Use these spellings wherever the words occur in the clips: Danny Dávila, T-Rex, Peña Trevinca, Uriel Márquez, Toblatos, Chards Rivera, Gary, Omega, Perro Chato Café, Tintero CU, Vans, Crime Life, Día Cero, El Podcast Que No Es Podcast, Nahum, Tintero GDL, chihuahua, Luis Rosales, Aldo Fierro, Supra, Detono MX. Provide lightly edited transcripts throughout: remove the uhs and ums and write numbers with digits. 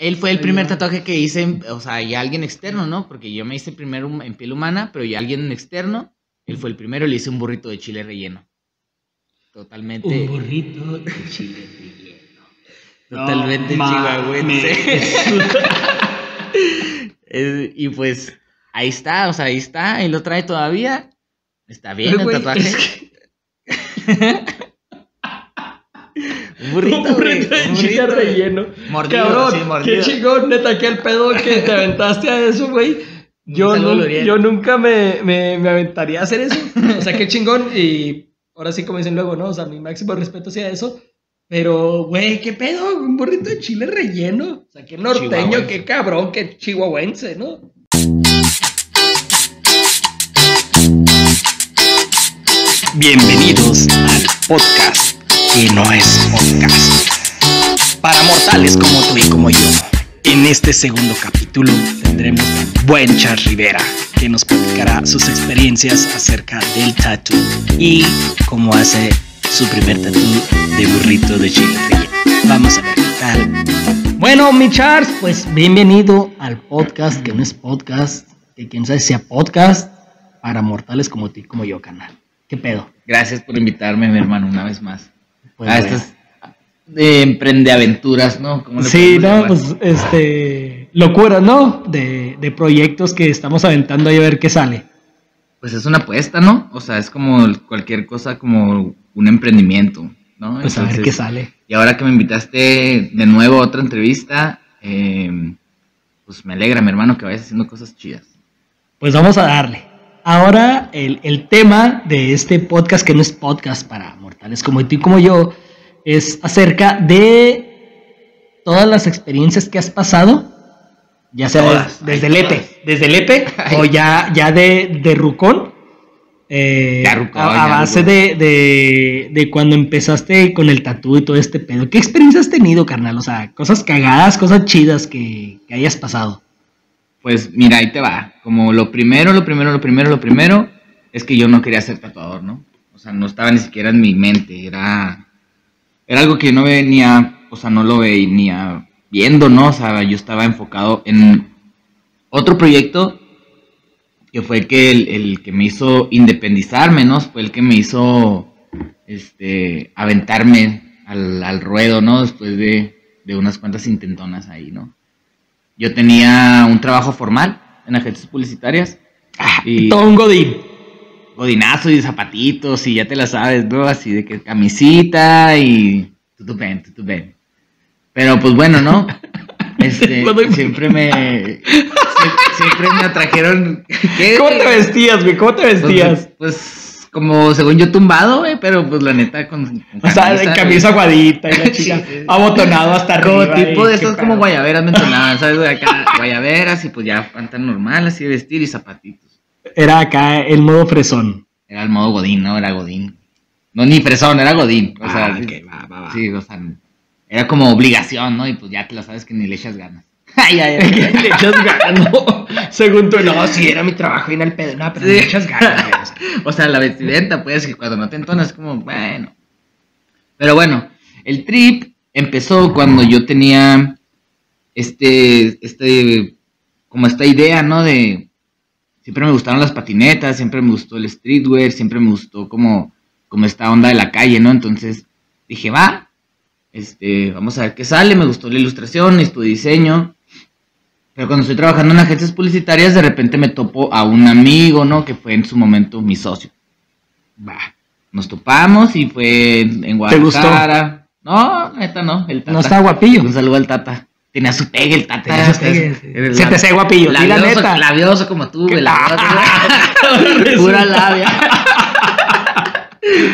Él fue el primer tatuaje que hice, o sea, ya alguien externo, ¿no? Porque yo me hice primero en piel humana, pero ya alguien externo, él fue el primero, le hice un burrito de chile relleno. Totalmente. Un burrito de chile relleno. Totalmente no, chihuahuense. Y pues, ahí está, o sea, ahí está, él lo trae todavía. Está bien pero el tatuaje. Un burrito de chile relleno. Mordido, cabrón, sí, mordido. Qué chingón, neta, qué el pedo que te aventaste a eso, güey. Yo nunca me aventaría a hacer eso. O sea, qué chingón. Y ahora sí, como dicen luego, ¿no? O sea, mi máximo respeto hacia eso. Pero, güey, qué pedo, un burrito de chile relleno. O sea, qué norteño, qué cabrón, qué chihuahuense, ¿no? Bienvenidos al podcast que no es podcast, para mortales como tú y como yo. En este segundo capítulo tendremos al buen Chards Rivera, que nos platicará sus experiencias acerca del tatu y cómo hace su primer tatu de burrito de chile relleno. Vamos a ver qué tal. Bueno, mi Chards, pues bienvenido al podcast que no es podcast, que quién sabe sea podcast, para mortales como tú y como yo, canal. ¿Qué pedo? Gracias por invitarme, mi hermano, una vez más. Pues a estas emprendeaventuras, ¿no? Sí, no, llevar? Pues locura, ¿no? De proyectos que estamos aventando ahí a ver qué sale. Pues es una apuesta, ¿no? O sea, es como cualquier cosa, como un emprendimiento, ¿no? Pues entonces, a ver qué sale. Y ahora que me invitaste de nuevo a otra entrevista, pues me alegra, mi hermano, que vayas haciendo cosas chidas. Pues vamos a darle. Ahora el tema de este podcast que no es podcast para mortales como tú y como yo es acerca de todas las experiencias que has pasado, ya sea desde el EPE o ya de Rucón, a base de cuando empezaste con el tatú y todo este pedo. ¿Qué experiencia has tenido, carnal? O sea, cosas cagadas, cosas chidas que hayas pasado. Pues mira, ahí te va, como lo primero es que yo no quería ser tatuador, ¿no? O sea, no estaba ni siquiera en mi mente, era algo que no venía, o sea, no lo venía viendo, ¿no? O sea, yo estaba enfocado en otro proyecto que fue el que me hizo independizarme, ¿no? Fue el que me hizo aventarme al ruedo, ¿no? Después de unas cuantas intentonas ahí, ¿no? Yo tenía un trabajo formal en agencias publicitarias. Y todo un godín. Godinazo y zapatitos y ya te la sabes, ¿no? Así de que camisita y... Tutupén. Pero pues bueno, ¿no? Siempre me atrajeron... ¿Cómo te vestías, güey? Pues como según yo tumbado, güey, pero pues la neta con camisa, o sea, camisa aguadita y la chica abotonado hasta arriba. Como tipo de esos como guayaberas mentonadas, ¿sabes? Acá guayaberas y pues ya pantalón normal, así de vestir y zapatitos. Era acá el modo fresón. Era el modo godín, ¿no? Era godín. No, ni fresón, era godín. O sea, okay, va. Sí, o sea, era como obligación, ¿no? Y pues ya te lo sabes que ni le echas ganas. Ay, le echas ganas, ¿no? Según tú, no, sí, era mi trabajo y en el pedo, no, pero sí. Le echas ganas. O sea, la vestimenta, pues, que cuando no te entonas, como, bueno. Pero bueno, el trip empezó cuando yo tenía como esta idea, ¿no? De, siempre me gustaron las patinetas, siempre me gustó el streetwear, siempre me gustó como esta onda de la calle, ¿no? Entonces, dije, va, vamos a ver qué sale, me gustó la ilustración, estudié diseño. Pero cuando estoy trabajando en agencias publicitarias, de repente me topo a un amigo, ¿no? Que fue en su momento mi socio. Bah, nos topamos y fue en Guadalajara. ¿Te gustó? No, neta no, el Tata. No está guapillo. Un saludo al Tata. Tenía su pegue el Tata. Se te hace guapillo, la neta. Labioso como tú, güey. Pura labia.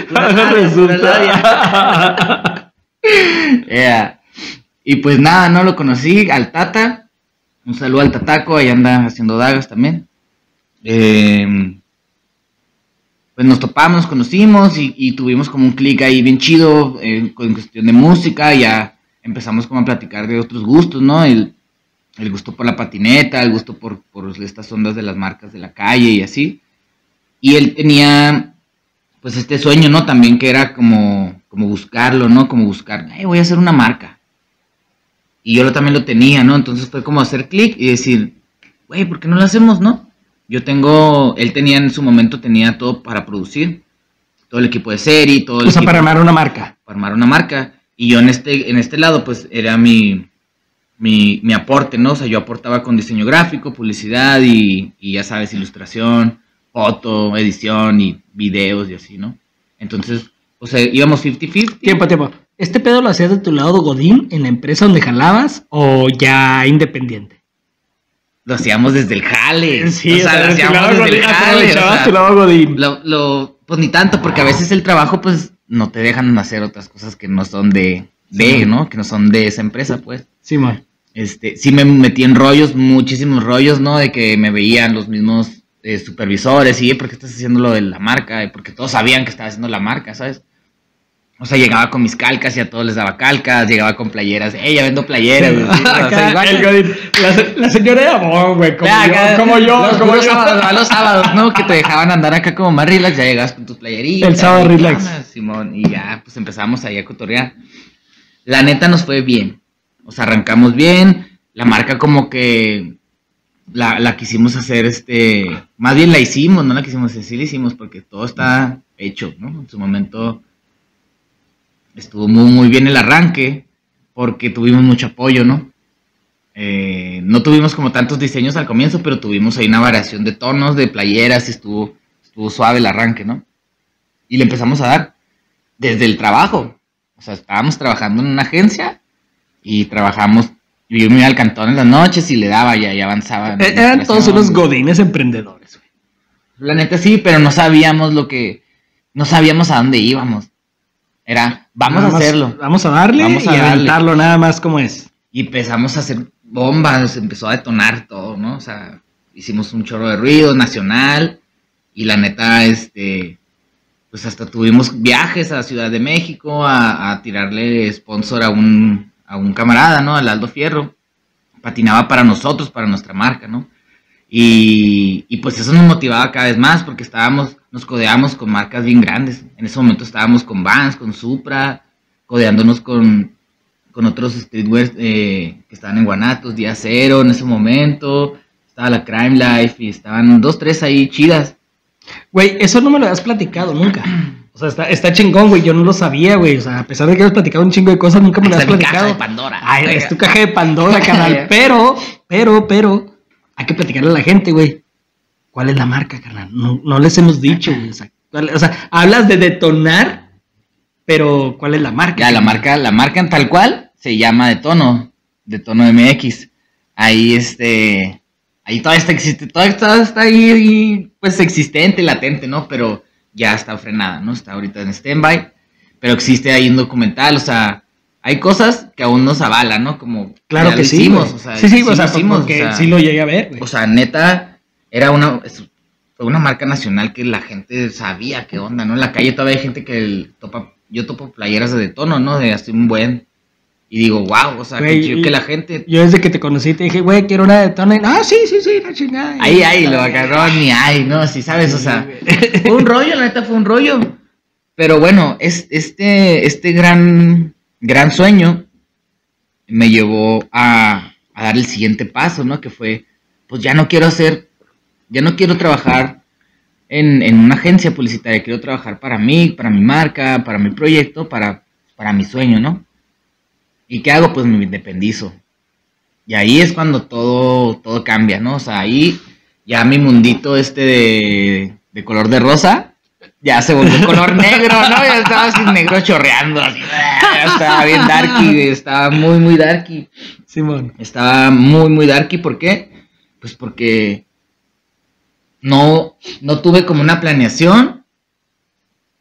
Pura labia. Yeah. Y pues nada, no lo conocí, al Tata. Un saludo al Tataco, ahí anda haciendo dagas también. Pues nos topamos, nos conocimos y tuvimos como un clic ahí bien chido con cuestión de música. Ya empezamos como a platicar de otros gustos, ¿no? El gusto por la patineta, el gusto por estas ondas de las marcas de la calle y así. Y él tenía pues este sueño, ¿no? También que era como buscarlo, ¿no? Como buscar, voy a hacer una marca. Y yo también lo tenía, ¿no? Entonces fue como hacer clic y decir, güey, ¿por qué no lo hacemos, no? Yo tengo, él tenía en su momento, tenía todo para producir, todo el equipo de serie, todo el equipo, para armar una marca. Para armar una marca. Y yo en este lado, pues, era mi aporte, ¿no? O sea, yo aportaba con diseño gráfico, publicidad y ya sabes, ilustración, foto, edición y videos y así, ¿no? Entonces, o sea, íbamos 50-50. Tiempo. ¿Este pedo lo hacías de tu lado godín en la empresa donde jalabas o ya independiente? Lo hacíamos desde el jale. Sí, o sea, lo hacíamos desde el jale. Tu lado godín. Pues ni tanto, porque a veces el trabajo, pues, no te dejan hacer otras cosas que no son ¿no? Que no son de esa empresa, pues. Sí, man. Sí me metí en rollos, muchísimos rollos, ¿no? De que me veían los mismos supervisores y, ¿por qué estás haciendo lo de la marca? Porque todos sabían que estaba haciendo la marca, ¿sabes? O sea, llegaba con mis calcas y a todos les daba calcas, llegaba con playeras. ¡Ey, ya vendo playeras! Sí, ¿sí? Acá, o sea, la señora de amor, güey, como yo. Los sábados, ¿no? Que te dejaban andar acá como más relax, ya llegabas con tus playeritas. El sábado relax. Simón, y ya, pues empezamos ahí a cotorrear. La neta nos fue bien. O sea, arrancamos bien. La marca como que la quisimos hacer, más bien la hicimos, no la quisimos hacer, sí la hicimos, porque todo está hecho, ¿no? En su momento estuvo muy, muy bien el arranque, porque tuvimos mucho apoyo, ¿no? No tuvimos como tantos diseños al comienzo, pero tuvimos ahí una variación de tonos, de playeras, y estuvo suave el arranque, ¿no? Y le empezamos a dar desde el trabajo. O sea, estábamos trabajando en una agencia y trabajamos. Yo me iba al cantón en las noches y le daba y avanzaba. Eran todos unos godines emprendedores, güey. La neta sí, pero no sabíamos a dónde íbamos. Era, vamos a hacerlo. Vamos a darle, vamos a aventarlo nada más como es. Y empezamos a hacer bombas, empezó a detonar todo, ¿no? O sea, hicimos un chorro de ruido nacional y la neta, pues hasta tuvimos viajes a Ciudad de México a tirarle sponsor a un camarada, ¿no? Al Aldo Fierro. Patinaba para nosotros, para nuestra marca, ¿no? Y pues eso nos motivaba cada vez más porque nos codeamos con marcas bien grandes. En ese momento estábamos con Vans, con Supra, codeándonos con otros streetwear que estaban en Guanatos, Día Cero en ese momento. Estaba la Crime Life y estaban 2, 3 ahí chidas. Güey, eso no me lo has platicado nunca. O sea, está chingón, güey, yo no lo sabía, güey. O sea, a pesar de que has platicado un chingo de cosas, nunca me lo has platicado. Es tu caja de Pandora. Ay, es tu caja de Pandora, carnal. Pero... Hay que platicarle a la gente, güey. ¿Cuál es la marca, carnal? No les hemos dicho, güey. O sea, hablas de detonar, pero ¿cuál es la marca? Ya, la marca en tal cual se llama Detono MX. Ahí, ahí todavía está existe, todavía está ahí, pues, existente, latente, ¿no? Pero ya está frenada, ¿no? Está ahorita en stand-by, pero existe ahí un documental, o sea, hay cosas que aún nos avalan, ¿no? Como claro que sí, hicimos, o sea, sí, o sea, porque sí lo llegué a ver, güey. O sea, neta, era una marca nacional que la gente sabía qué onda, ¿no? En la calle todavía hay gente que yo topo playeras de Detono, ¿no? De así un buen. Y digo, wow, o sea, güey, que chido que la gente. Yo desde que te conocí te dije, güey, quiero una de Detono. Sí, la chingada. Ahí, lo agarró ni ahí, ¿no? Así, ¿sabes? O sea, fue un rollo, la neta fue un rollo. Pero bueno, este gran sueño me llevó a dar el siguiente paso, ¿no? Que fue, pues ya no quiero trabajar en una agencia publicitaria, quiero trabajar para mí, para mi marca, para mi proyecto, para mi sueño, ¿no? ¿Y qué hago? Pues me independizo. Y ahí es cuando todo cambia, ¿no? O sea, ahí ya mi mundito de color de rosa ya se volvió color negro, ¿no? Ya estaba así negro chorreando, así. Ya estaba bien darky, estaba muy, muy darky. Simón. Estaba muy, muy darky, ¿por qué? Pues porque no tuve como una planeación,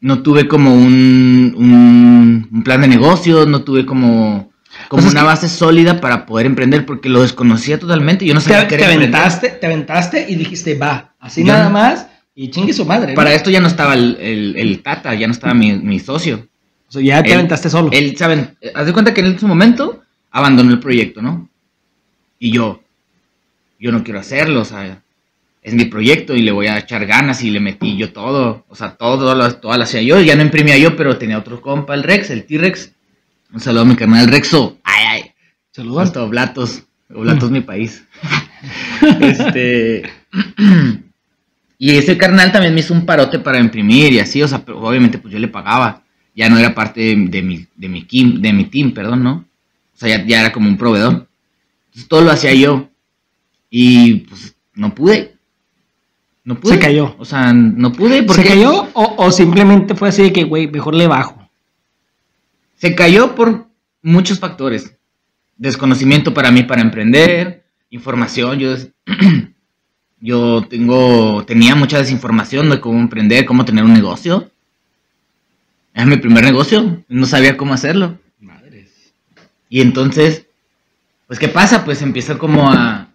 no tuve como un plan de negocios, no tuve como una base sólida para poder emprender, porque lo desconocía totalmente, yo no sabía qué era emprender. Te aventaste y dijiste, va, así nada más. Y chingue su madre, ¿no? Para esto ya no estaba el Tata, ya no estaba mi socio. O sea, ya te aventaste solo. Él, ¿saben? Haz de cuenta que en su momento abandonó el proyecto, ¿no? Y yo no quiero hacerlo, o sea, es mi proyecto y le voy a echar ganas y le metí yo todo. O sea, todo lo hacía yo, ya no imprimía yo, pero tenía otro compa, el Rex, el T-Rex. Un saludo a mi carnal Rexo. Ay, ay. Saludos. Toblatos. Toblatos, mi país. Y ese carnal también me hizo un parote para imprimir y así, o sea, pero obviamente pues yo le pagaba. Ya no era parte de mi team, perdón, ¿no? O sea, ya era como un proveedor. Entonces todo lo hacía yo. Y pues no pude. No pude. Se cayó. O sea, no pude porque... ¿Se cayó o simplemente fue así de que, güey, mejor le bajo? Se cayó por muchos factores. Desconocimiento para mí para emprender, información, yo tenía mucha desinformación de cómo emprender, cómo tener un negocio. Era mi primer negocio, no sabía cómo hacerlo. Madres. Y entonces, pues ¿qué pasa? Pues empiezo como a...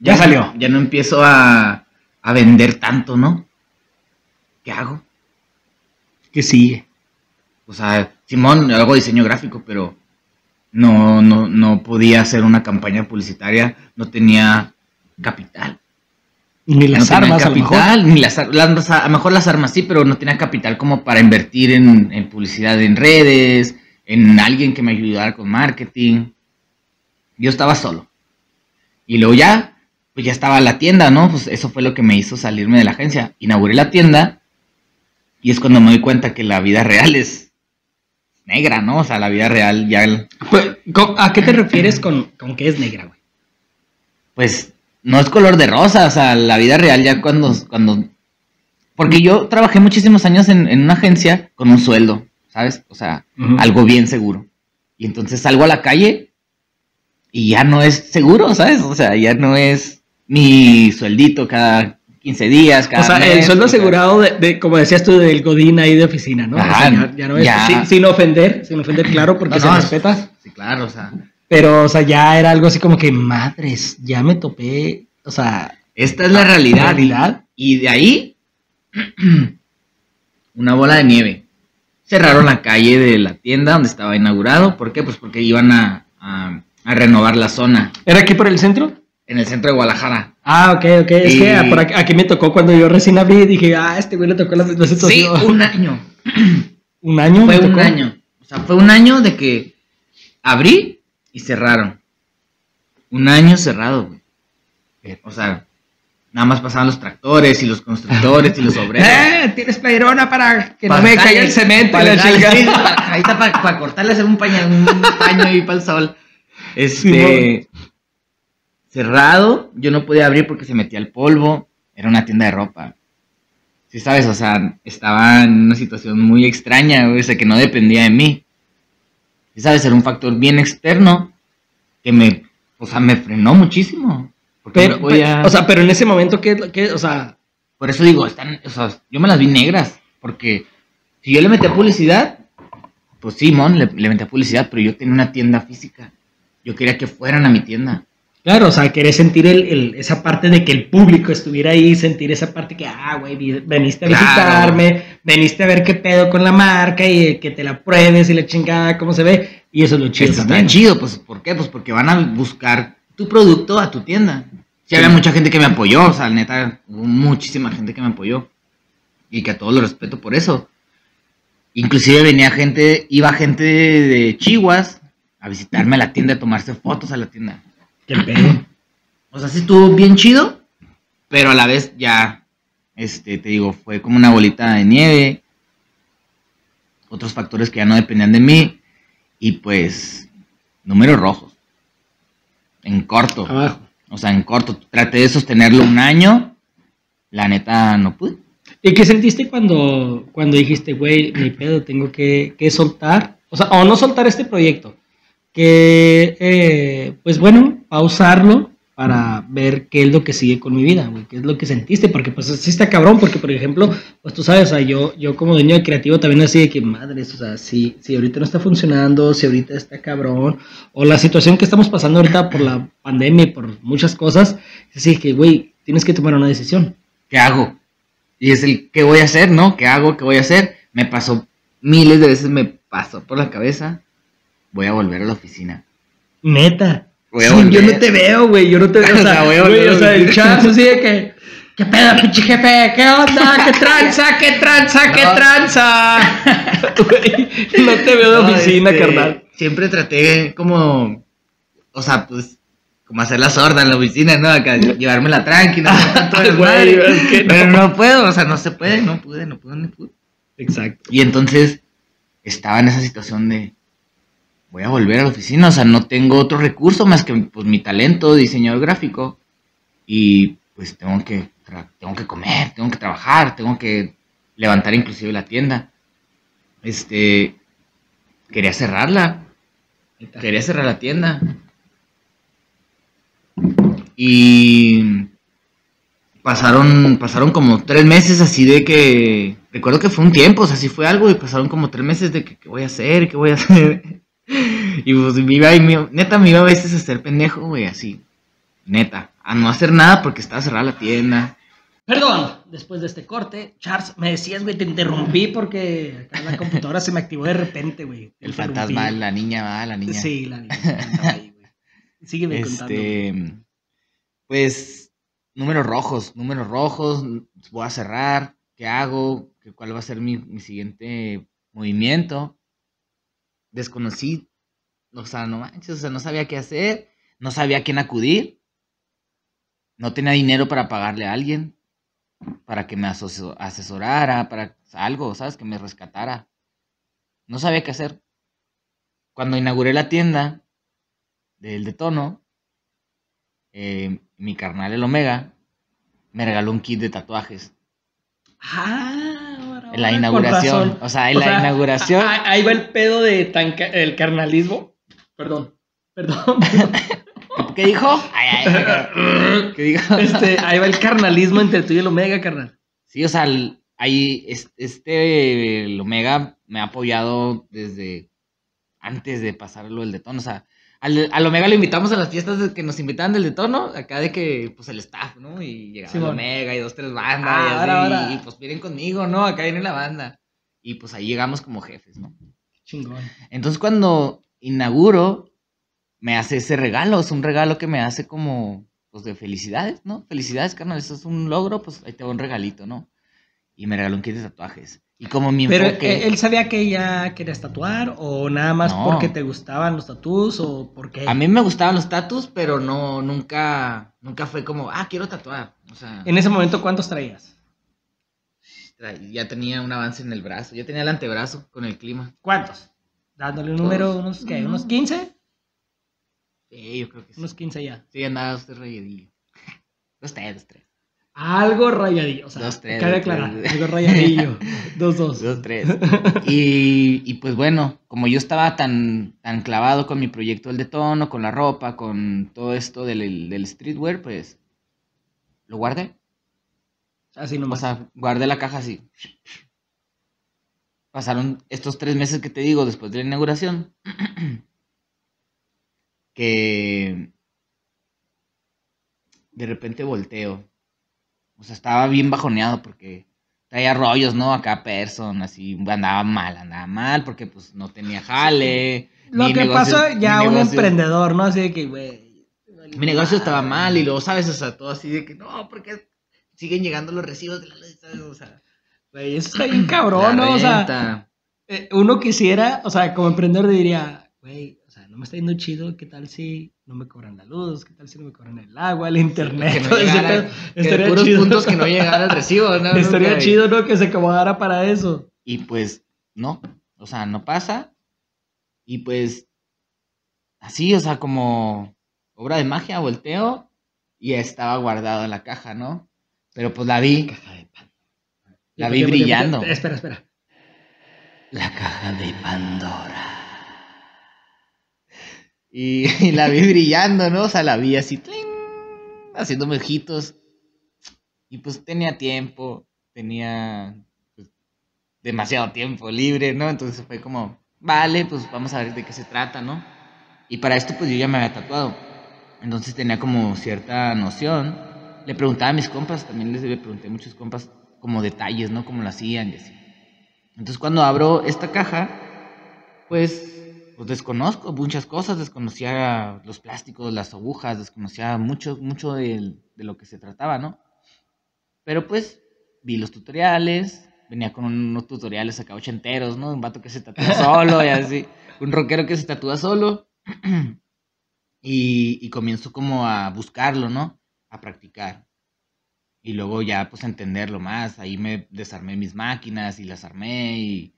ya salió. Ya no empiezo a vender tanto, ¿no? ¿Qué hago? ¿Qué sigue? O sea, simón, hago diseño gráfico, pero no podía hacer una campaña publicitaria, no tenía capital. Ni las armas, capital, a lo mejor. A lo mejor las armas sí, pero no tenía capital como para invertir en publicidad en redes, en alguien que me ayudara con marketing. Yo estaba solo. Y luego ya, pues ya estaba la tienda, ¿no? Pues eso fue lo que me hizo salirme de la agencia. Inauguré la tienda y es cuando me doy cuenta que la vida real es negra, ¿no? O sea, la vida real ya... Pues, ¿a qué te refieres con que es negra, güey? Pues... no es color de rosa, o sea, la vida real ya cuando... Porque yo trabajé muchísimos años en una agencia con un sueldo, ¿sabes? O sea, algo bien seguro. Y entonces salgo a la calle y ya no es seguro, ¿sabes? O sea, ya no es mi sueldito cada 15 días, cada mes, el sueldo asegurado, de como decías tú, del godín ahí de oficina, ¿no? Ajá, o sea, ya no es... Ya. Sin ofender, claro, porque se respeta. Sí, claro, o sea... Pero, o sea, ya era algo así como que, madres, ya me topé, o sea... Esta es la realidad. Y de ahí, una bola de nieve. Cerraron la calle de la tienda donde estaba inaugurado. ¿Por qué? Pues porque iban a renovar la zona. ¿Era aquí por el centro? En el centro de Guadalajara. Ah, ok. Y... es que por aquí me tocó cuando yo recién abrí y dije, este güey le tocó la situación. Sí, un año. ¿Un año? Fue un año. O sea, fue un año de que abrí... y cerraron. Un año cerrado, güey. O sea, nada más pasaban los tractores y los constructores y los obreros. Tienes playrona para que no me caiga el cemento. Para cortarle, hacer un paño ahí para el sol. Cerrado, yo no podía abrir porque se metía el polvo. Era una tienda de ropa. Sí, sabes, o sea, estaba en una situación muy extraña, güey, o sea, que no dependía de mí. ¿Sabes? Era un factor bien externo que me frenó muchísimo. Pero en ese momento, ¿qué? O sea, por eso digo, yo me las vi negras. Porque si yo le metí a publicidad, pues sí, le metí a publicidad, pero yo tenía una tienda física. Yo quería que fueran a mi tienda. Claro, o sea, quería sentir esa parte de que el público estuviera ahí, sentir esa parte que, güey, veniste a visitarme, veniste a ver qué pedo con la marca y que te la pruebes y la chingada, cómo se ve, y eso es lo chido. Eso está chido, pues, ¿por qué? Pues porque van a buscar tu producto a tu tienda. Sí, había mucha gente que me apoyó, o sea, neta, hubo muchísima gente que me apoyó, y que a todos lo respeto por eso. Inclusive iba gente de Chihuahua a visitarme a la tienda, a tomarse fotos a la tienda. ¿Qué pedo? O sea, sí estuvo bien chido, pero a la vez ya, te digo, fue como una bolita de nieve, otros factores que ya no dependían de mí, y pues, números rojos, en corto. Abajo. O sea, en corto, traté de sostenerlo un año, la neta no pude. ¿Y qué sentiste cuando dijiste, güey, mi pedo, tengo que soltar, o sea, o no soltar este proyecto? Que, pues bueno, pausarlo para ver qué es lo que sigue con mi vida, güey, qué es lo que sentiste, porque pues sí está cabrón, porque por ejemplo, pues tú sabes, o sea, yo como dueño de creativo también así de que, madres, o sea, si ahorita no está funcionando, si ahorita está cabrón, o la situación que estamos pasando ahorita por la pandemia y por muchas cosas, así que, güey, tienes que tomar una decisión. ¿Qué hago? Y es el, ¿qué voy a hacer, no? ¿Qué hago? ¿Qué voy a hacer? Me pasó, miles de veces me pasó por la cabeza... Voy a volver a la oficina. Neta. Sí, yo no te veo, güey. Yo no te veo. O sea, güey, o sea, el chazo así de que. ¿Qué pedo, pinche jefe? ¿Qué onda? ¿Qué tranza? ¿Qué tranza? ¿Qué tranza? Güey, no te veo de oficina, carnal. siempre traté como, o sea, pues, como hacer la sorda en la oficina, ¿no? Acá, llevármela tranquila, pero no puedo, o sea, no se puede, no pude. Exacto. Y entonces estaba en esa situación de, voy a volver a la oficina, o sea, no tengo otro recurso más que, pues, mi talento, diseñador gráfico, y pues tengo que comer, tengo que trabajar, tengo que levantar inclusive la tienda. Quería cerrarla. Quería cerrar la tienda. Y pasaron como 3 meses así de que... Recuerdo que fue un tiempo, o sea, sí fue algo. Y pasaron como 3 meses de que ¿qué voy a hacer? Y pues me iba a veces a hacer pendejo, güey, así. Neta. A no hacer nada porque estaba cerrada la tienda. Perdón, después de este corte, Chards, me decías, güey, te interrumpí porque acá la computadora se me activó de repente, güey. El fantasma, la niña. Sí, la niña. Ahí, güey. Sígueme contando. Pues, números rojos, voy a cerrar, ¿qué hago? ¿Cuál va a ser mi siguiente movimiento? Desconocí, o sea, no manches, o sea, no sabía qué hacer, no sabía a quién acudir, no tenía dinero para pagarle a alguien, para que me asesorara, para algo, ¿sabes? Que me rescatara. No sabía qué hacer. Cuando inauguré la tienda del Detono, mi carnal el Omega me regaló un kit de tatuajes. Bueno, en la inauguración. O sea, en la inauguración. Ahí va el pedo de el carnalismo. Perdón. ¿Qué dijo? ¿Qué dijo? Ahí va el carnalismo entre tú y el Omega, carnal. Sí, o sea, ahí el Omega me ha apoyado desde antes de pasarlo el Detono. O sea, al Omega lo invitamos a las fiestas que nos invitaban del Detono, acá de que, pues, el staff, ¿no? Y llegaba el Omega y 2, 3 bandas y así, ahora. Y pues vienen conmigo, ¿no? Acá viene la banda. Y pues ahí llegamos como jefes, ¿no? Qué chingón. Entonces cuando inauguro... me hace ese regalo, es un regalo que me hace como, pues, de felicidades, ¿no? Felicidades, carnal, eso es un logro, pues, ahí te va un regalito, ¿no? Y me regaló un kit de tatuajes. Y como mi enfoque... ¿Pero él sabía que ya querías tatuar o nada más no, porque te gustaban los tatús o porque...? A mí me gustaban los tatús, pero no, nunca fue como, quiero tatuar, o sea... En ese momento, ¿cuántos traías? Ya tenía un avance en el brazo, ya tenía el antebrazo con el clima. ¿Cuántos? Dándole un número, unos 15... yo creo que sí. Unos 15 ya. Sí, andaba usted rayadillo. 2, 3. Algo rayadillo. O sea, 2, 3. Cabe aclarar. Algo rayadillo. 2, 2. 2, 3. Y pues bueno, como yo estaba tan clavado con mi proyecto del Detono, con la ropa, con todo esto del streetwear, pues lo guardé. Así nomás. O sea, guardé la caja así. Pasaron estos 3 meses que te digo después de la inauguración. Que de repente volteo. O sea, estaba bien bajoneado porque traía rollos, ¿no? Acá person, así, andaba mal porque pues no tenía jale. Lo que pasa ya un emprendedor, ¿no? Así de que, güey, mi negocio estaba mal y luego, ¿sabes? O sea, todo así de que, no, porque siguen llegando los recibos de la lista, o sea, güey, eso está bien cabrón, ¿no? O sea, uno quisiera, o sea, como emprendedor diría, güey, no me está yendo chido, ¿qué tal si no me cobran la luz? ¿Qué tal si no me cobran el agua, el internet? Estaría puros chido. Puntos que no llegara el recibo. No, estaría chido, ¿no? Que se acomodara para eso. Y pues, no. O sea, no pasa. Y pues, así, o sea, como obra de magia, volteo. Y estaba guardado en la caja, ¿no? Pero pues la vi. La caja de pan. La vi brillando. Espera. La caja de Pandora. Y la vi brillando, ¿no? O sea, la vi así, ¡tling!, haciéndome ojitos. Y pues tenía demasiado tiempo libre, ¿no? Entonces fue como, vale, pues vamos a ver de qué se trata, ¿no? Y para esto, pues yo ya me había tatuado. Entonces tenía como cierta noción. Le preguntaba a mis compas, también les pregunté a muchos compas como detalles, ¿no? Cómo lo hacían y así. Entonces cuando abro esta caja, pues desconozco muchas cosas, desconocía los plásticos, las agujas, desconocía mucho de lo que se trataba, ¿no? Pero pues vi los tutoriales, venía con unos tutoriales acá ochenteros, ¿no? Un vato que se tatúa solo y así, un rockero que se tatúa solo. Y comienzo como a buscarlo, ¿no? A practicar. Y luego ya pues a entenderlo más. Ahí me desarmé mis máquinas y las armé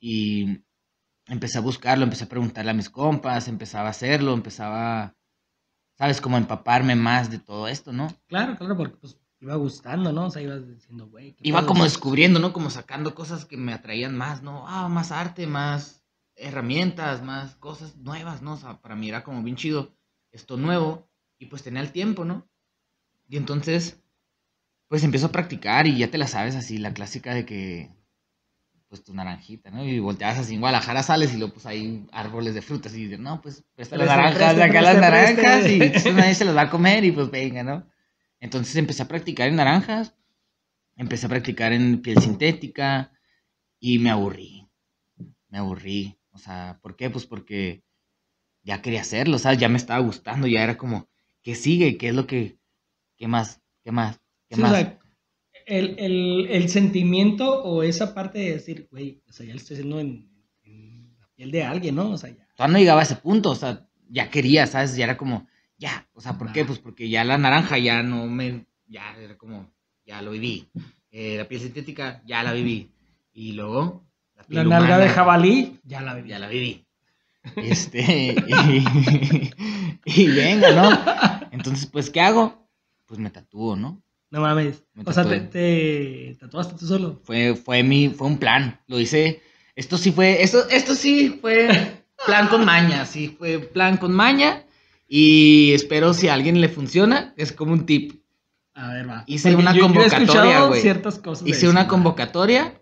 y empecé a buscarlo, empecé a preguntarle a mis compas, empezaba a hacerlo, empezaba, ¿sabes? Como empaparme más de todo esto, ¿no? Claro, claro, porque pues iba gustando, ¿no? O sea, iba diciendo, güey. Iba como descubriendo, ¿no? Como sacando cosas que me atraían más, ¿no? Ah, más arte, más herramientas, más cosas nuevas, ¿no? O sea, para mí era como bien chido esto nuevo y pues tenía el tiempo, ¿no? Y entonces, pues empiezo a practicar y ya te la sabes así, la clásica de que, pues tu naranjita, ¿no? Y volteabas así en Guadalajara, sales y luego pues hay árboles de frutas y dices, no, pues presta las naranjas, saca las naranjas y pues, nadie se las va a comer y pues venga, ¿no? Entonces empecé a practicar en naranjas, empecé a practicar en piel sintética y me aburrí. O sea, ¿por qué? Pues porque ya quería hacerlo, ¿sabes? Ya me estaba gustando, ya era como, ¿qué sigue? ¿Qué es lo que, qué más? O sea, el sentimiento o esa parte de decir, güey, o sea, ya lo estoy haciendo en la piel de alguien, ¿no? O sea, ya. Todavía no llegaba a ese punto, o sea, ya quería, ¿sabes? Ya era como, ya, o sea, ¿por qué? Pues porque ya la naranja ya no me, ya era como, ya lo viví. La piel sintética, ya la viví. Y luego, la piel humana, nalga de jabalí, ya la viví. Y venga, ¿no? Entonces, pues, ¿qué hago? Pues me tatúo, ¿no? No mames, o sea, ¿te tatuaste tú solo? Fue un plan, lo hice, esto sí fue plan con maña, y espero si a alguien le funciona, es como un tip. A ver, va. Hice porque una convocatoria, güey. Hice una convocatoria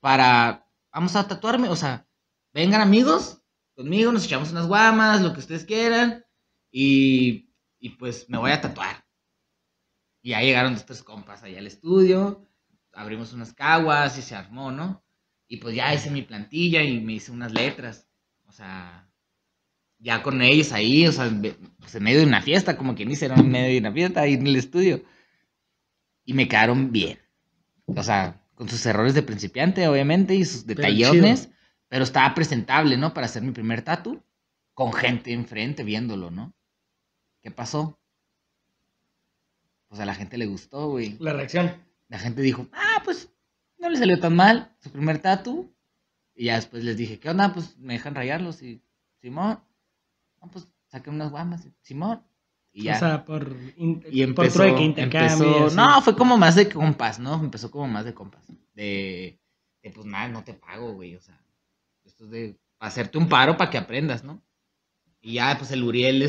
para, vamos a tatuarme, o sea, vengan amigos conmigo, nos echamos unas guamas, lo que ustedes quieran, y pues me voy a tatuar. Y ahí llegaron dos, tres compas allá al estudio, abrimos unas caguas y se armó, ¿no? Y pues ya hice mi plantilla y me hice unas letras, o sea, ya con ellos ahí, o sea, pues en medio de una fiesta, como quien dice, era en medio de una fiesta ahí en el estudio. Y me quedaron bien, o sea, con sus errores de principiante, obviamente, y sus detallones, pero estaba presentable, ¿no? Para hacer mi primer tatu, con gente enfrente viéndolo, ¿no? ¿Qué pasó? Pues a la gente le gustó, güey. La reacción. La gente dijo, ah, pues no le salió tan mal su primer tatu. Y ya después les dije, ¿qué onda? Pues me dejan rayarlos. Y simón, no, pues saqué unas guamas. Y, simón. Y ya. O sea, por trueque, intercambio. No, fue como más de compas, ¿no? Empezó como más de compas. De pues nada, no te pago, güey. O sea, esto es de hacerte un paro para que aprendas, ¿no? Y ya, pues el Uriel,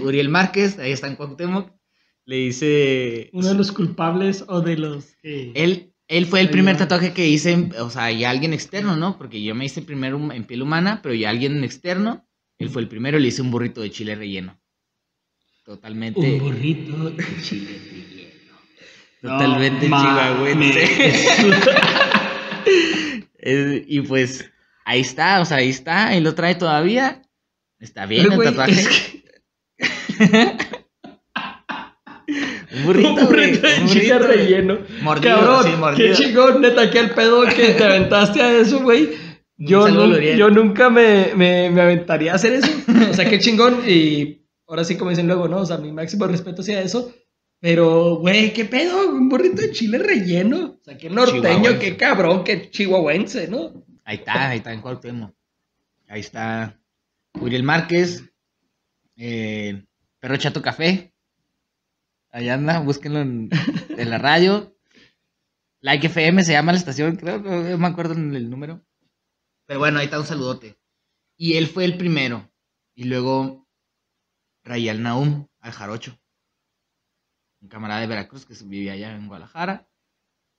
Uriel Márquez, ahí está en Cuauhtémoc. Le hice... Uno de los culpables o de los que... Él fue el primer tatuaje que hice, o sea, ya alguien externo, ¿no? Porque yo me hice primero en piel humana, pero ya alguien externo, él fue el primero, le hice un burrito de chile relleno. Totalmente... Un burrito de chile relleno. Totalmente chihuahuense. Y pues, ahí está, él lo trae todavía. Está bien, pero el güey, tatuaje. Un burrito de chile relleno. Mordido, cabrón, sí, mordido. Qué chingón, neta, qué el pedo que te aventaste a eso, güey. Yo nunca me aventaría a hacer eso. O sea, qué chingón. Y ahora sí, como dicen luego, ¿no? O sea, mi máximo respeto hacia eso. Pero, güey, qué pedo, un burrito de chile relleno. O sea, qué norteño, qué cabrón, qué chihuahuense, ¿no? Ahí está, en Cuauhtémoc. Ahí está Uriel Márquez, Perro Chato Café. Allá anda, búsquenlo en la radio. Like FM se llama la estación, creo, no me acuerdo el número. Pero bueno, ahí está, un saludote. Y él fue el primero. Y luego rayé al Nahum, al Jarocho. Un camarada de Veracruz que vivía allá en Guadalajara.